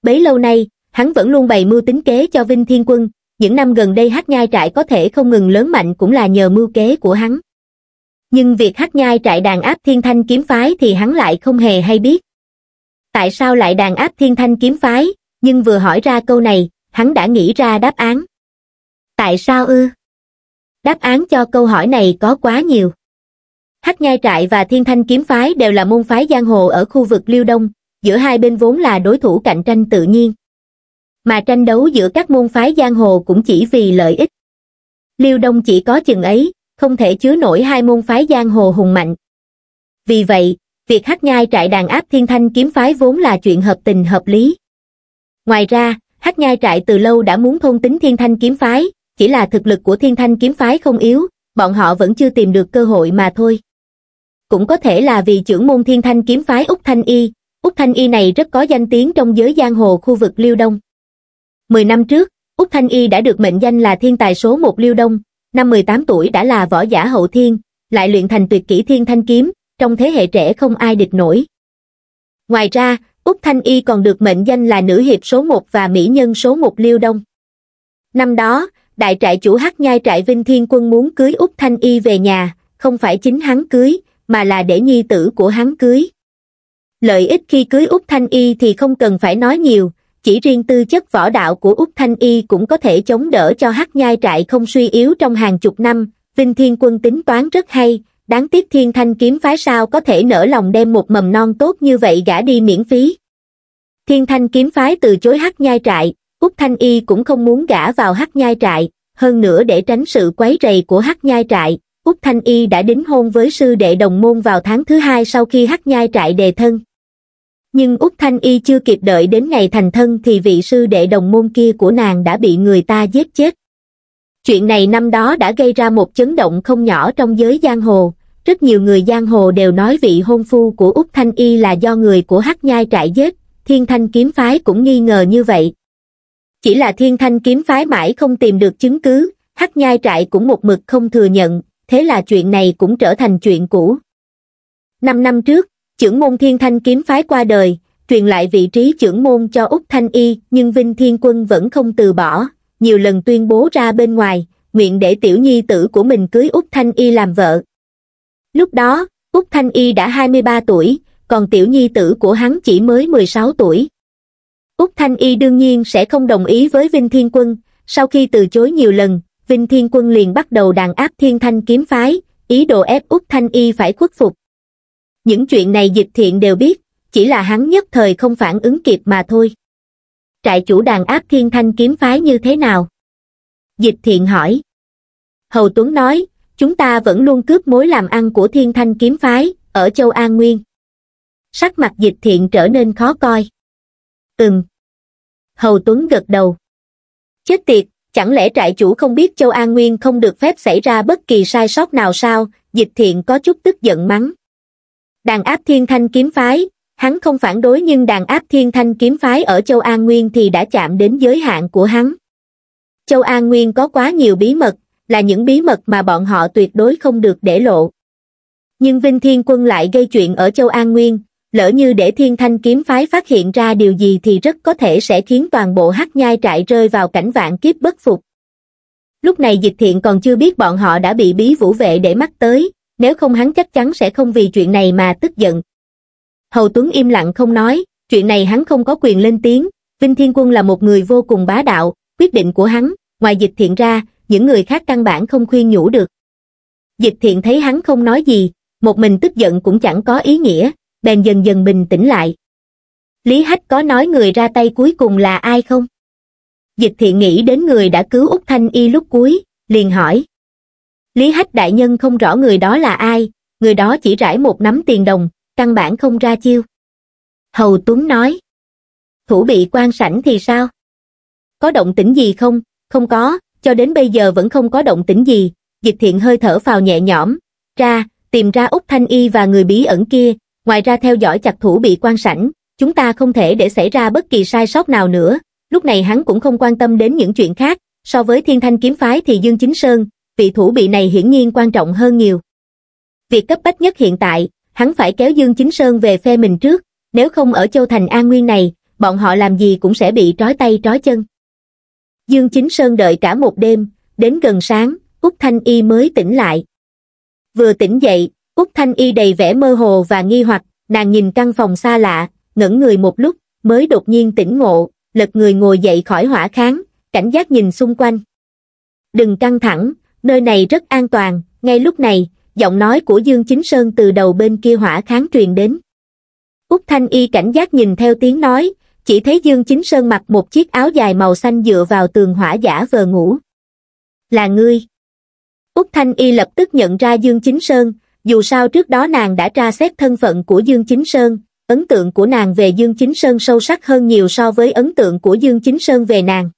Bấy lâu nay, hắn vẫn luôn bày mưu tính kế cho Vinh Thiên Quân. Những năm gần đây Hắc Nhai Trại có thể không ngừng lớn mạnh cũng là nhờ mưu kế của hắn. nhưng việc Hắc Nhai Trại đàn áp Thiên Thanh Kiếm Phái thì hắn lại không hề hay biết. Tại sao lại đàn áp Thiên Thanh Kiếm Phái? Nhưng vừa hỏi ra câu này, hắn đã nghĩ ra đáp án. Tại sao ư? Đáp án cho câu hỏi này có quá nhiều. Hắc Nhai Trại và Thiên Thanh Kiếm Phái đều là môn phái giang hồ ở khu vực Liêu Đông, giữa hai bên vốn là đối thủ cạnh tranh tự nhiên. Mà tranh đấu giữa các môn phái giang hồ cũng chỉ vì lợi ích. Liêu Đông chỉ có chừng ấy, không thể chứa nổi hai môn phái giang hồ hùng mạnh. Vì vậy, việc Hắc Nhai Trại đàn áp Thiên Thanh Kiếm Phái vốn là chuyện hợp tình hợp lý. Ngoài ra, Hắc Nhai Trại từ lâu đã muốn thôn tính Thiên Thanh Kiếm Phái, chỉ là thực lực của Thiên Thanh Kiếm Phái không yếu, bọn họ vẫn chưa tìm được cơ hội mà thôi. Cũng có thể là vì trưởng môn Thiên Thanh Kiếm Phái Úc Thanh Y. Úc Thanh Y này rất có danh tiếng trong giới giang hồ khu vực Liêu Đông. 10 năm trước, Úc Thanh Y đã được mệnh danh là thiên tài số 1 Liêu Đông, năm 18 tuổi đã là võ giả hậu thiên, lại luyện thành tuyệt kỹ Thiên Thanh Kiếm, trong thế hệ trẻ không ai địch nổi. Ngoài ra, Úc Thanh Y còn được mệnh danh là nữ hiệp số 1 và mỹ nhân số 1 Liêu Đông. Năm đó, đại trại chủ Hắc Nhai Trại Vinh Thiên Quân muốn cưới Úc Thanh Y về nhà, không phải chính hắn cưới, mà là để nhi tử của hắn cưới. Lợi ích khi cưới Úc Thanh Y thì không cần phải nói nhiều, chỉ riêng tư chất võ đạo của Úc Thanh Y cũng có thể chống đỡ cho Hắc Nhai Trại không suy yếu trong hàng chục năm. Vinh Thiên Quân tính toán rất hay, đáng tiếc Thiên Thanh Kiếm Phái sao có thể nỡ lòng đem một mầm non tốt như vậy gả đi miễn phí. Thiên Thanh Kiếm Phái từ chối Hắc Nhai Trại, Úc Thanh Y cũng không muốn gả vào Hắc Nhai Trại, hơn nữa để tránh sự quấy rầy của Hắc Nhai Trại, Úc Thanh Y đã đính hôn với sư đệ đồng môn vào tháng thứ 2 sau khi Hắc Nhai Trại đề thân. Nhưng Úc Thanh Y chưa kịp đợi đến ngày thành thân thì vị sư đệ đồng môn kia của nàng đã bị người ta giết chết. Chuyện này năm đó đã gây ra một chấn động không nhỏ trong giới giang hồ, rất nhiều người giang hồ đều nói vị hôn phu của Úc Thanh Y là do người của Hắc Nhai Trại giết, Thiên Thanh Kiếm Phái cũng nghi ngờ như vậy. Chỉ là Thiên Thanh Kiếm Phái mãi không tìm được chứng cứ, Hắc Nhai Trại cũng một mực không thừa nhận, thế là chuyện này cũng trở thành chuyện cũ. 5 năm trước, trưởng môn Thiên Thanh Kiếm Phái qua đời, truyền lại vị trí trưởng môn cho Úc Thanh Y, nhưng Vinh Thiên Quân vẫn không từ bỏ, nhiều lần tuyên bố ra bên ngoài, nguyện để tiểu nhi tử của mình cưới Úc Thanh Y làm vợ. Lúc đó, Úc Thanh Y đã 23 tuổi, còn tiểu nhi tử của hắn chỉ mới 16 tuổi. Úc Thanh Y đương nhiên sẽ không đồng ý với Vinh Thiên Quân, sau khi từ chối nhiều lần, Vinh Thiên Quân liền bắt đầu đàn áp Thiên Thanh Kiếm Phái, ý đồ ép Úc Thanh Y phải khuất phục. Những chuyện này Dịch Thiện đều biết, chỉ là hắn nhất thời không phản ứng kịp mà thôi. Trại chủ đàn áp Thiên Thanh Kiếm Phái như thế nào? Dịch Thiện hỏi. Hầu Tuấn nói, chúng ta vẫn luôn cướp mối làm ăn của Thiên Thanh Kiếm Phái, ở Châu An Nguyên. Sắc mặt Dịch Thiện trở nên khó coi. Hầu Tuấn gật đầu. Chết tiệt, chẳng lẽ trại chủ không biết Châu An Nguyên không được phép xảy ra bất kỳ sai sót nào sao? Dịch Thiện có chút tức giận mắng. Đàn áp Thiên Thanh Kiếm Phái, hắn không phản đối, nhưng đàn áp Thiên Thanh Kiếm Phái ở Châu An Nguyên thì đã chạm đến giới hạn của hắn. Châu An Nguyên có quá nhiều bí mật, là những bí mật mà bọn họ tuyệt đối không được để lộ. Nhưng Vinh Thiên Quân lại gây chuyện ở Châu An Nguyên, lỡ như để Thiên Thanh Kiếm Phái phát hiện ra điều gì thì rất có thể sẽ khiến toàn bộ Hắc Nhai Trại rơi vào cảnh vạn kiếp bất phục. Lúc này Dịch Thiện còn chưa biết bọn họ đã bị Bí Vũ Vệ để mắt tới, nếu không hắn chắc chắn sẽ không vì chuyện này mà tức giận. Hầu Tuấn im lặng không nói, chuyện này hắn không có quyền lên tiếng, Vinh Thiên Quân là một người vô cùng bá đạo, quyết định của hắn, ngoài Dịch Thiện ra, những người khác căn bản không khuyên nhủ được. Dịch Thiện thấy hắn không nói gì, một mình tức giận cũng chẳng có ý nghĩa, bèn dần dần bình tĩnh lại. Lý Hách có nói người ra tay cuối cùng là ai không? Dịch Thiện nghĩ đến người đã cứu Úc Thanh Y lúc cuối, liền hỏi. Lý Hách đại nhân không rõ người đó là ai, người đó chỉ rải một nắm tiền đồng, căn bản không ra chiêu. Hầu Tuấn nói. Thủ bị quan sảnh thì sao? Có động tĩnh gì không? Không có, cho đến bây giờ vẫn không có động tĩnh gì. Dịch Thiện hơi thở phào nhẹ nhõm, tìm ra Úc Thanh Y và người bí ẩn kia, ngoài ra theo dõi chặt thủ bị quan sảnh, chúng ta không thể để xảy ra bất kỳ sai sót nào nữa. Lúc này hắn cũng không quan tâm đến những chuyện khác, so với Thiên Thanh Kiếm Phái thì Dương Chính Sơn, vị thủ bị này hiển nhiên quan trọng hơn nhiều. Việc cấp bách nhất hiện tại, hắn phải kéo Dương Chính Sơn về phe mình trước, nếu không ở Châu Thành An Nguyên này, bọn họ làm gì cũng sẽ bị trói tay trói chân. Dương Chính Sơn đợi cả một đêm, đến gần sáng, Úc Thanh Y mới tỉnh lại. Vừa tỉnh dậy, Úc Thanh Y đầy vẻ mơ hồ và nghi hoặc, nàng nhìn căn phòng xa lạ, ngẩn người một lúc, mới đột nhiên tỉnh ngộ, lật người ngồi dậy khỏi hỏa kháng, cảnh giác nhìn xung quanh. Đừng căng thẳng, nơi này rất an toàn. Ngay lúc này, giọng nói của Dương Chính Sơn từ đầu bên kia hỏa kháng truyền đến. Úc Thanh Y cảnh giác nhìn theo tiếng nói, chỉ thấy Dương Chính Sơn mặc một chiếc áo dài màu xanh dựa vào tường hỏa giả vờ ngủ. Là ngươi. Úc Thanh Y lập tức nhận ra Dương Chính Sơn, dù sao trước đó nàng đã tra xét thân phận của Dương Chính Sơn, ấn tượng của nàng về Dương Chính Sơn sâu sắc hơn nhiều so với ấn tượng của Dương Chính Sơn về nàng.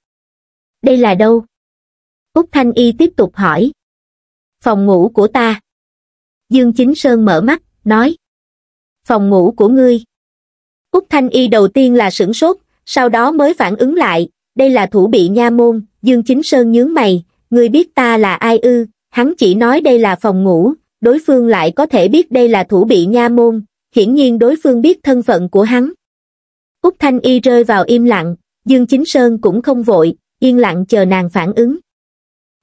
Đây là đâu? Úc Thanh Y tiếp tục hỏi. Phòng ngủ của ta. Dương Chính Sơn mở mắt, nói. Phòng ngủ của ngươi. Úc Thanh Y đầu tiên là sửng sốt, sau đó mới phản ứng lại, đây là thủ bị nha môn. Dương Chính Sơn nhướng mày, ngươi biết ta là ai ư? Hắn chỉ nói đây là phòng ngủ, đối phương lại có thể biết đây là thủ bị nha môn, hiển nhiên đối phương biết thân phận của hắn. Úc Thanh Y rơi vào im lặng, Dương Chính Sơn cũng không vội, yên lặng chờ nàng phản ứng.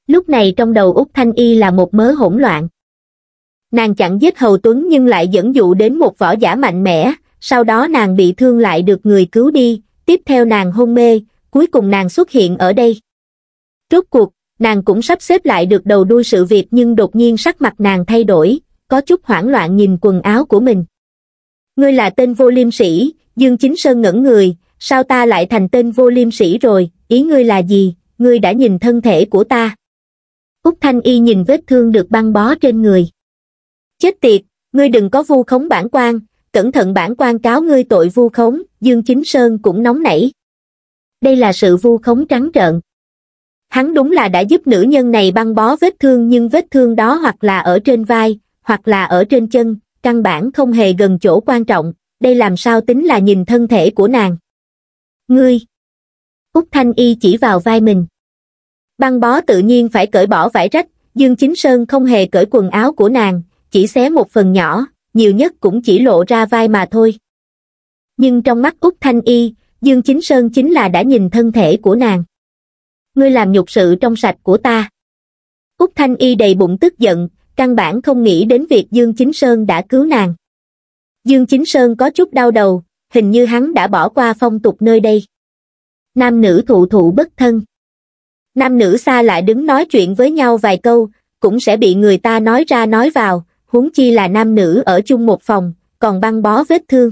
Lúc này trong đầu Úc Thanh Y là một mớ hỗn loạn. Nàng chặn giết Hầu Tuấn nhưng lại dẫn dụ đến một võ giả mạnh mẽ, sau đó nàng bị thương lại được người cứu đi, tiếp theo nàng hôn mê, cuối cùng nàng xuất hiện ở đây. Rốt cuộc, nàng cũng sắp xếp lại được đầu đuôi sự việc nhưng đột nhiên sắc mặt nàng thay đổi, có chút hoảng loạn nhìn quần áo của mình. Ngươi là tên vô liêm sĩ. Dương Chính Sơn ngẩn người, sao ta lại thành tên vô liêm sĩ rồi, ý ngươi là gì, ngươi đã nhìn thân thể của ta. Úc Thanh Y nhìn vết thương được băng bó trên người. Chết tiệt, ngươi đừng có vu khống bản quan, cẩn thận bản quan cáo ngươi tội vu khống. Dương Chính Sơn cũng nóng nảy. Đây là sự vu khống trắng trợn. Hắn đúng là đã giúp nữ nhân này băng bó vết thương nhưng vết thương đó hoặc là ở trên vai, hoặc là ở trên chân, căn bản không hề gần chỗ quan trọng, đây làm sao tính là nhìn thân thể của nàng. Ngươi! Úc Thanh Y chỉ vào vai mình. Băng bó tự nhiên phải cởi bỏ vải rách, Dương Chính Sơn không hề cởi quần áo của nàng, chỉ xé một phần nhỏ, nhiều nhất cũng chỉ lộ ra vai mà thôi. Nhưng trong mắt Úc Thanh Y, Dương Chính Sơn chính là đã nhìn thân thể của nàng. Ngươi làm nhục sự trong sạch của ta. Úc Thanh Y đầy bụng tức giận, căn bản không nghĩ đến việc Dương Chính Sơn đã cứu nàng. Dương Chính Sơn có chút đau đầu, hình như hắn đã bỏ qua phong tục nơi đây. Nam nữ thụ thụ bất thân. Nam nữ xa lại đứng nói chuyện với nhau vài câu, cũng sẽ bị người ta nói ra nói vào, huống chi là nam nữ ở chung một phòng, còn băng bó vết thương.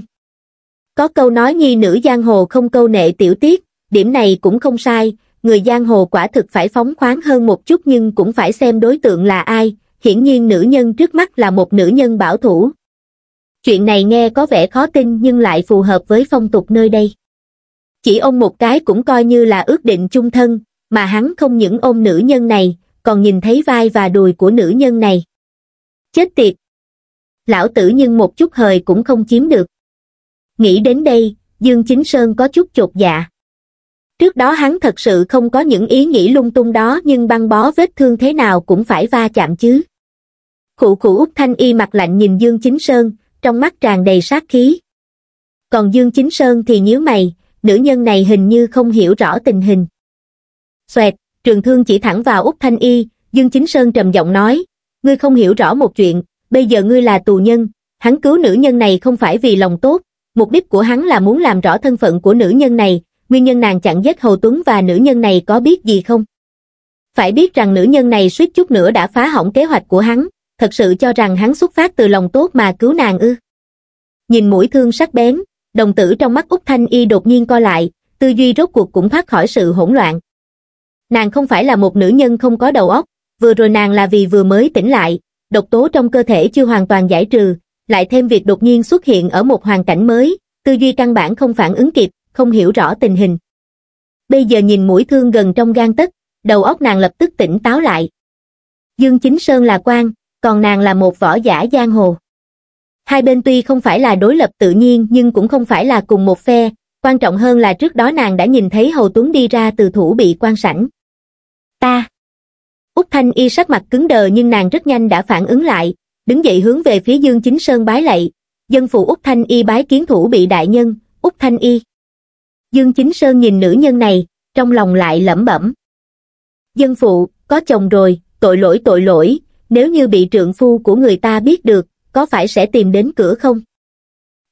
Có câu nói nhi nữ giang hồ không câu nệ tiểu tiết, điểm này cũng không sai. Người giang hồ quả thực phải phóng khoáng hơn một chút nhưng cũng phải xem đối tượng là ai, hiển nhiên nữ nhân trước mắt là một nữ nhân bảo thủ. Chuyện này nghe có vẻ khó tin nhưng lại phù hợp với phong tục nơi đây. Chỉ ôm một cái cũng coi như là ước định chung thân, mà hắn không những ôm nữ nhân này, còn nhìn thấy vai và đùi của nữ nhân này. Chết tiệt! Lão tử nhưng một chút hời cũng không chiếm được. Nghĩ đến đây, Dương Chính Sơn có chút chột dạ. Trước đó hắn thật sự không có những ý nghĩ lung tung đó nhưng băng bó vết thương thế nào cũng phải va chạm chứ. Khụ khụ, Úc Thanh Y mặt lạnh nhìn Dương Chính Sơn, trong mắt tràn đầy sát khí. Còn Dương Chính Sơn thì nhíu mày, nữ nhân này hình như không hiểu rõ tình hình. Xoẹt, trường thương chỉ thẳng vào Úc Thanh Y, Dương Chính Sơn trầm giọng nói, ngươi không hiểu rõ một chuyện, bây giờ ngươi là tù nhân, hắn cứu nữ nhân này không phải vì lòng tốt, mục đích của hắn là muốn làm rõ thân phận của nữ nhân này. Nguyên nhân nàng chặn giết Hầu Tuấn và nữ nhân này có biết gì không? Phải biết rằng nữ nhân này suýt chút nữa đã phá hỏng kế hoạch của hắn, thật sự cho rằng hắn xuất phát từ lòng tốt mà cứu nàng ư? Nhìn mũi thương sắc bén, đồng tử trong mắt Úc Thanh Y đột nhiên co lại, tư duy rốt cuộc cũng thoát khỏi sự hỗn loạn. Nàng không phải là một nữ nhân không có đầu óc, vừa rồi nàng là vì vừa mới tỉnh lại, độc tố trong cơ thể chưa hoàn toàn giải trừ, lại thêm việc đột nhiên xuất hiện ở một hoàn cảnh mới, tư duy căn bản không phản ứng kịp, không hiểu rõ tình hình. Bây giờ nhìn mũi thương gần trong gang tấc, đầu óc nàng lập tức tỉnh táo lại. Dương Chính Sơn là quan, còn nàng là một võ giả giang hồ. Hai bên tuy không phải là đối lập tự nhiên nhưng cũng không phải là cùng một phe, quan trọng hơn là trước đó nàng đã nhìn thấy Hầu Tuấn đi ra từ thủ bị quan sảnh. Ta! Úc Thanh Y sắc mặt cứng đờ nhưng nàng rất nhanh đã phản ứng lại, đứng dậy hướng về phía Dương Chính Sơn bái lạy, dân phụ Úc Thanh Y bái kiến thủ bị đại nhân, Úc Thanh Y. Dương Chính Sơn nhìn nữ nhân này, trong lòng lại lẩm bẩm. Dân phụ, có chồng rồi, tội lỗi, nếu như bị trượng phu của người ta biết được, có phải sẽ tìm đến cửa không?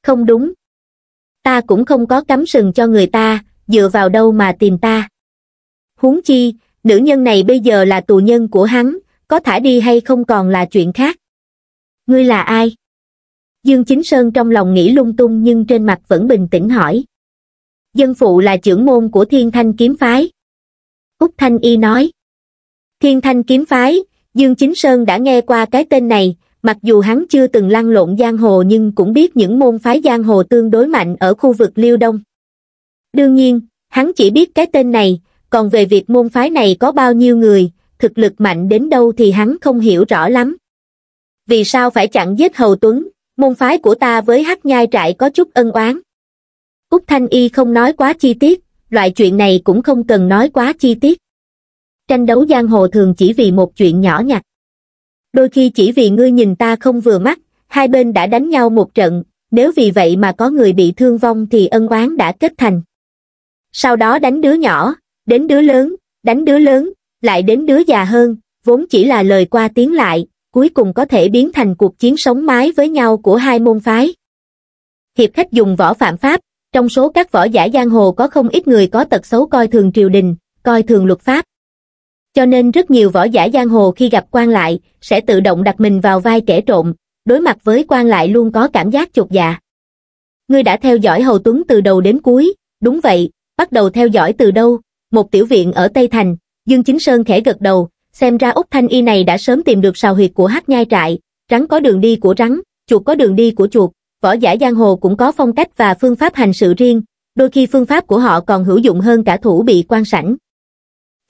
Không đúng. Ta cũng không có cắm sừng cho người ta, dựa vào đâu mà tìm ta. Huống chi, nữ nhân này bây giờ là tù nhân của hắn, có thả đi hay không còn là chuyện khác. Ngươi là ai? Dương Chính Sơn trong lòng nghĩ lung tung nhưng trên mặt vẫn bình tĩnh hỏi. Dân phụ là trưởng môn của Thiên Thanh Kiếm Phái. Úc Thanh Y nói. Thiên Thanh Kiếm Phái, Dương Chính Sơn đã nghe qua cái tên này, mặc dù hắn chưa từng lăn lộn giang hồ nhưng cũng biết những môn phái giang hồ tương đối mạnh ở khu vực Liêu Đông. Đương nhiên, hắn chỉ biết cái tên này, còn về việc môn phái này có bao nhiêu người, thực lực mạnh đến đâu thì hắn không hiểu rõ lắm. Vì sao phải chặn giết Hầu Tuấn, môn phái của ta với Hắc Nhai Trại có chút ân oán. Úc Thanh Y không nói quá chi tiết, loại chuyện này cũng không cần nói quá chi tiết. Tranh đấu giang hồ thường chỉ vì một chuyện nhỏ nhặt. Đôi khi chỉ vì ngươi nhìn ta không vừa mắt, hai bên đã đánh nhau một trận, nếu vì vậy mà có người bị thương vong thì ân oán đã kết thành. Sau đó đánh đứa nhỏ, đến đứa lớn, đánh đứa lớn, lại đến đứa già hơn, vốn chỉ là lời qua tiếng lại, cuối cùng có thể biến thành cuộc chiến sống mái với nhau của hai môn phái. Hiệp khách dùng võ phạm pháp, trong số các võ giả giang hồ có không ít người có tật xấu coi thường triều đình, coi thường luật pháp. Cho nên rất nhiều võ giả giang hồ khi gặp quan lại, sẽ tự động đặt mình vào vai kẻ trộm, đối mặt với quan lại luôn có cảm giác chột dạ. Ngươi đã theo dõi Hầu Tuấn từ đầu đến cuối, đúng vậy, bắt đầu theo dõi từ đâu, một tiểu viện ở Tây Thành. Dương Chính Sơn khẽ gật đầu, xem ra Úc Thanh Y này đã sớm tìm được sào huyệt của Hắc Nhai Trại, rắn có đường đi của rắn, chuột có đường đi của chuột, võ giả giang hồ cũng có phong cách và phương pháp hành sự riêng, đôi khi phương pháp của họ còn hữu dụng hơn cả thủ bị quan sảnh.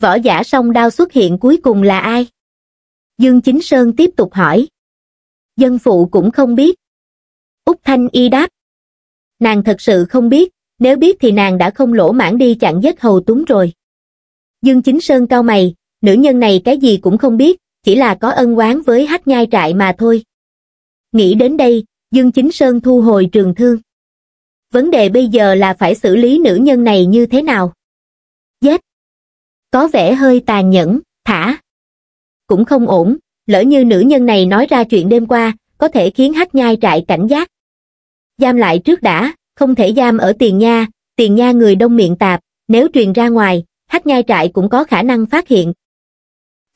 Võ giả song đao xuất hiện cuối cùng là ai? Dương Chính Sơn tiếp tục hỏi. Dân phụ cũng không biết. Úc Thanh Y đáp. Nàng thật sự không biết, nếu biết thì nàng đã không lỗ mãng đi chặn giết Hầu Tuấn rồi. Dương Chính Sơn cau mày, nữ nhân này cái gì cũng không biết, chỉ là có ân oán với Hắc Nhai Trại mà thôi. Nghĩ đến đây, Dương Chính Sơn thu hồi trường thương. Vấn đề bây giờ là phải xử lý nữ nhân này như thế nào? Giết. Có vẻ hơi tàn nhẫn, thả. Cũng không ổn, lỡ như nữ nhân này nói ra chuyện đêm qua, có thể khiến Hắc Nhai Trại cảnh giác. Giam lại trước đã, không thể giam ở tiền nha người đông miệng tạp, nếu truyền ra ngoài, Hắc Nhai Trại cũng có khả năng phát hiện.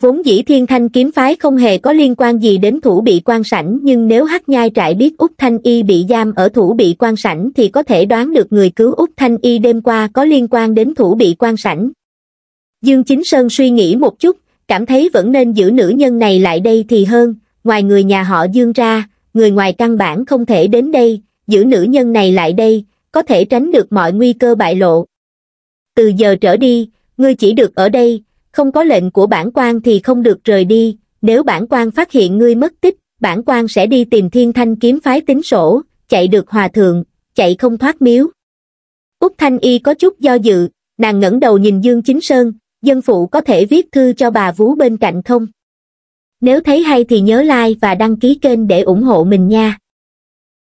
Vốn dĩ Thiên Thanh Kiếm Phái không hề có liên quan gì đến thủ bị quan sảnh, nhưng nếu Hắc Nhai Trại biết Úc Thanh Y bị giam ở thủ bị quan sảnh thì có thể đoán được người cứu Úc Thanh Y đêm qua có liên quan đến thủ bị quan sảnh. Dương Chính Sơn suy nghĩ một chút, cảm thấy vẫn nên giữ nữ nhân này lại đây thì hơn, ngoài người nhà họ Dương ra, người ngoài căn bản không thể đến đây, giữ nữ nhân này lại đây, có thể tránh được mọi nguy cơ bại lộ. Từ giờ trở đi, ngươi chỉ được ở đây, không có lệnh của bản quan thì không được rời đi, nếu bản quan phát hiện ngươi mất tích, bản quan sẽ đi tìm Thiên Thanh Kiếm Phái tính sổ, chạy được hòa thượng, chạy không thoát miếu. Úc Thanh Y có chút do dự, nàng ngẩng đầu nhìn Dương Chính Sơn, dân phụ có thể viết thư cho bà vú bên cạnh không? Nếu thấy hay thì nhớ like và đăng ký kênh để ủng hộ mình nha.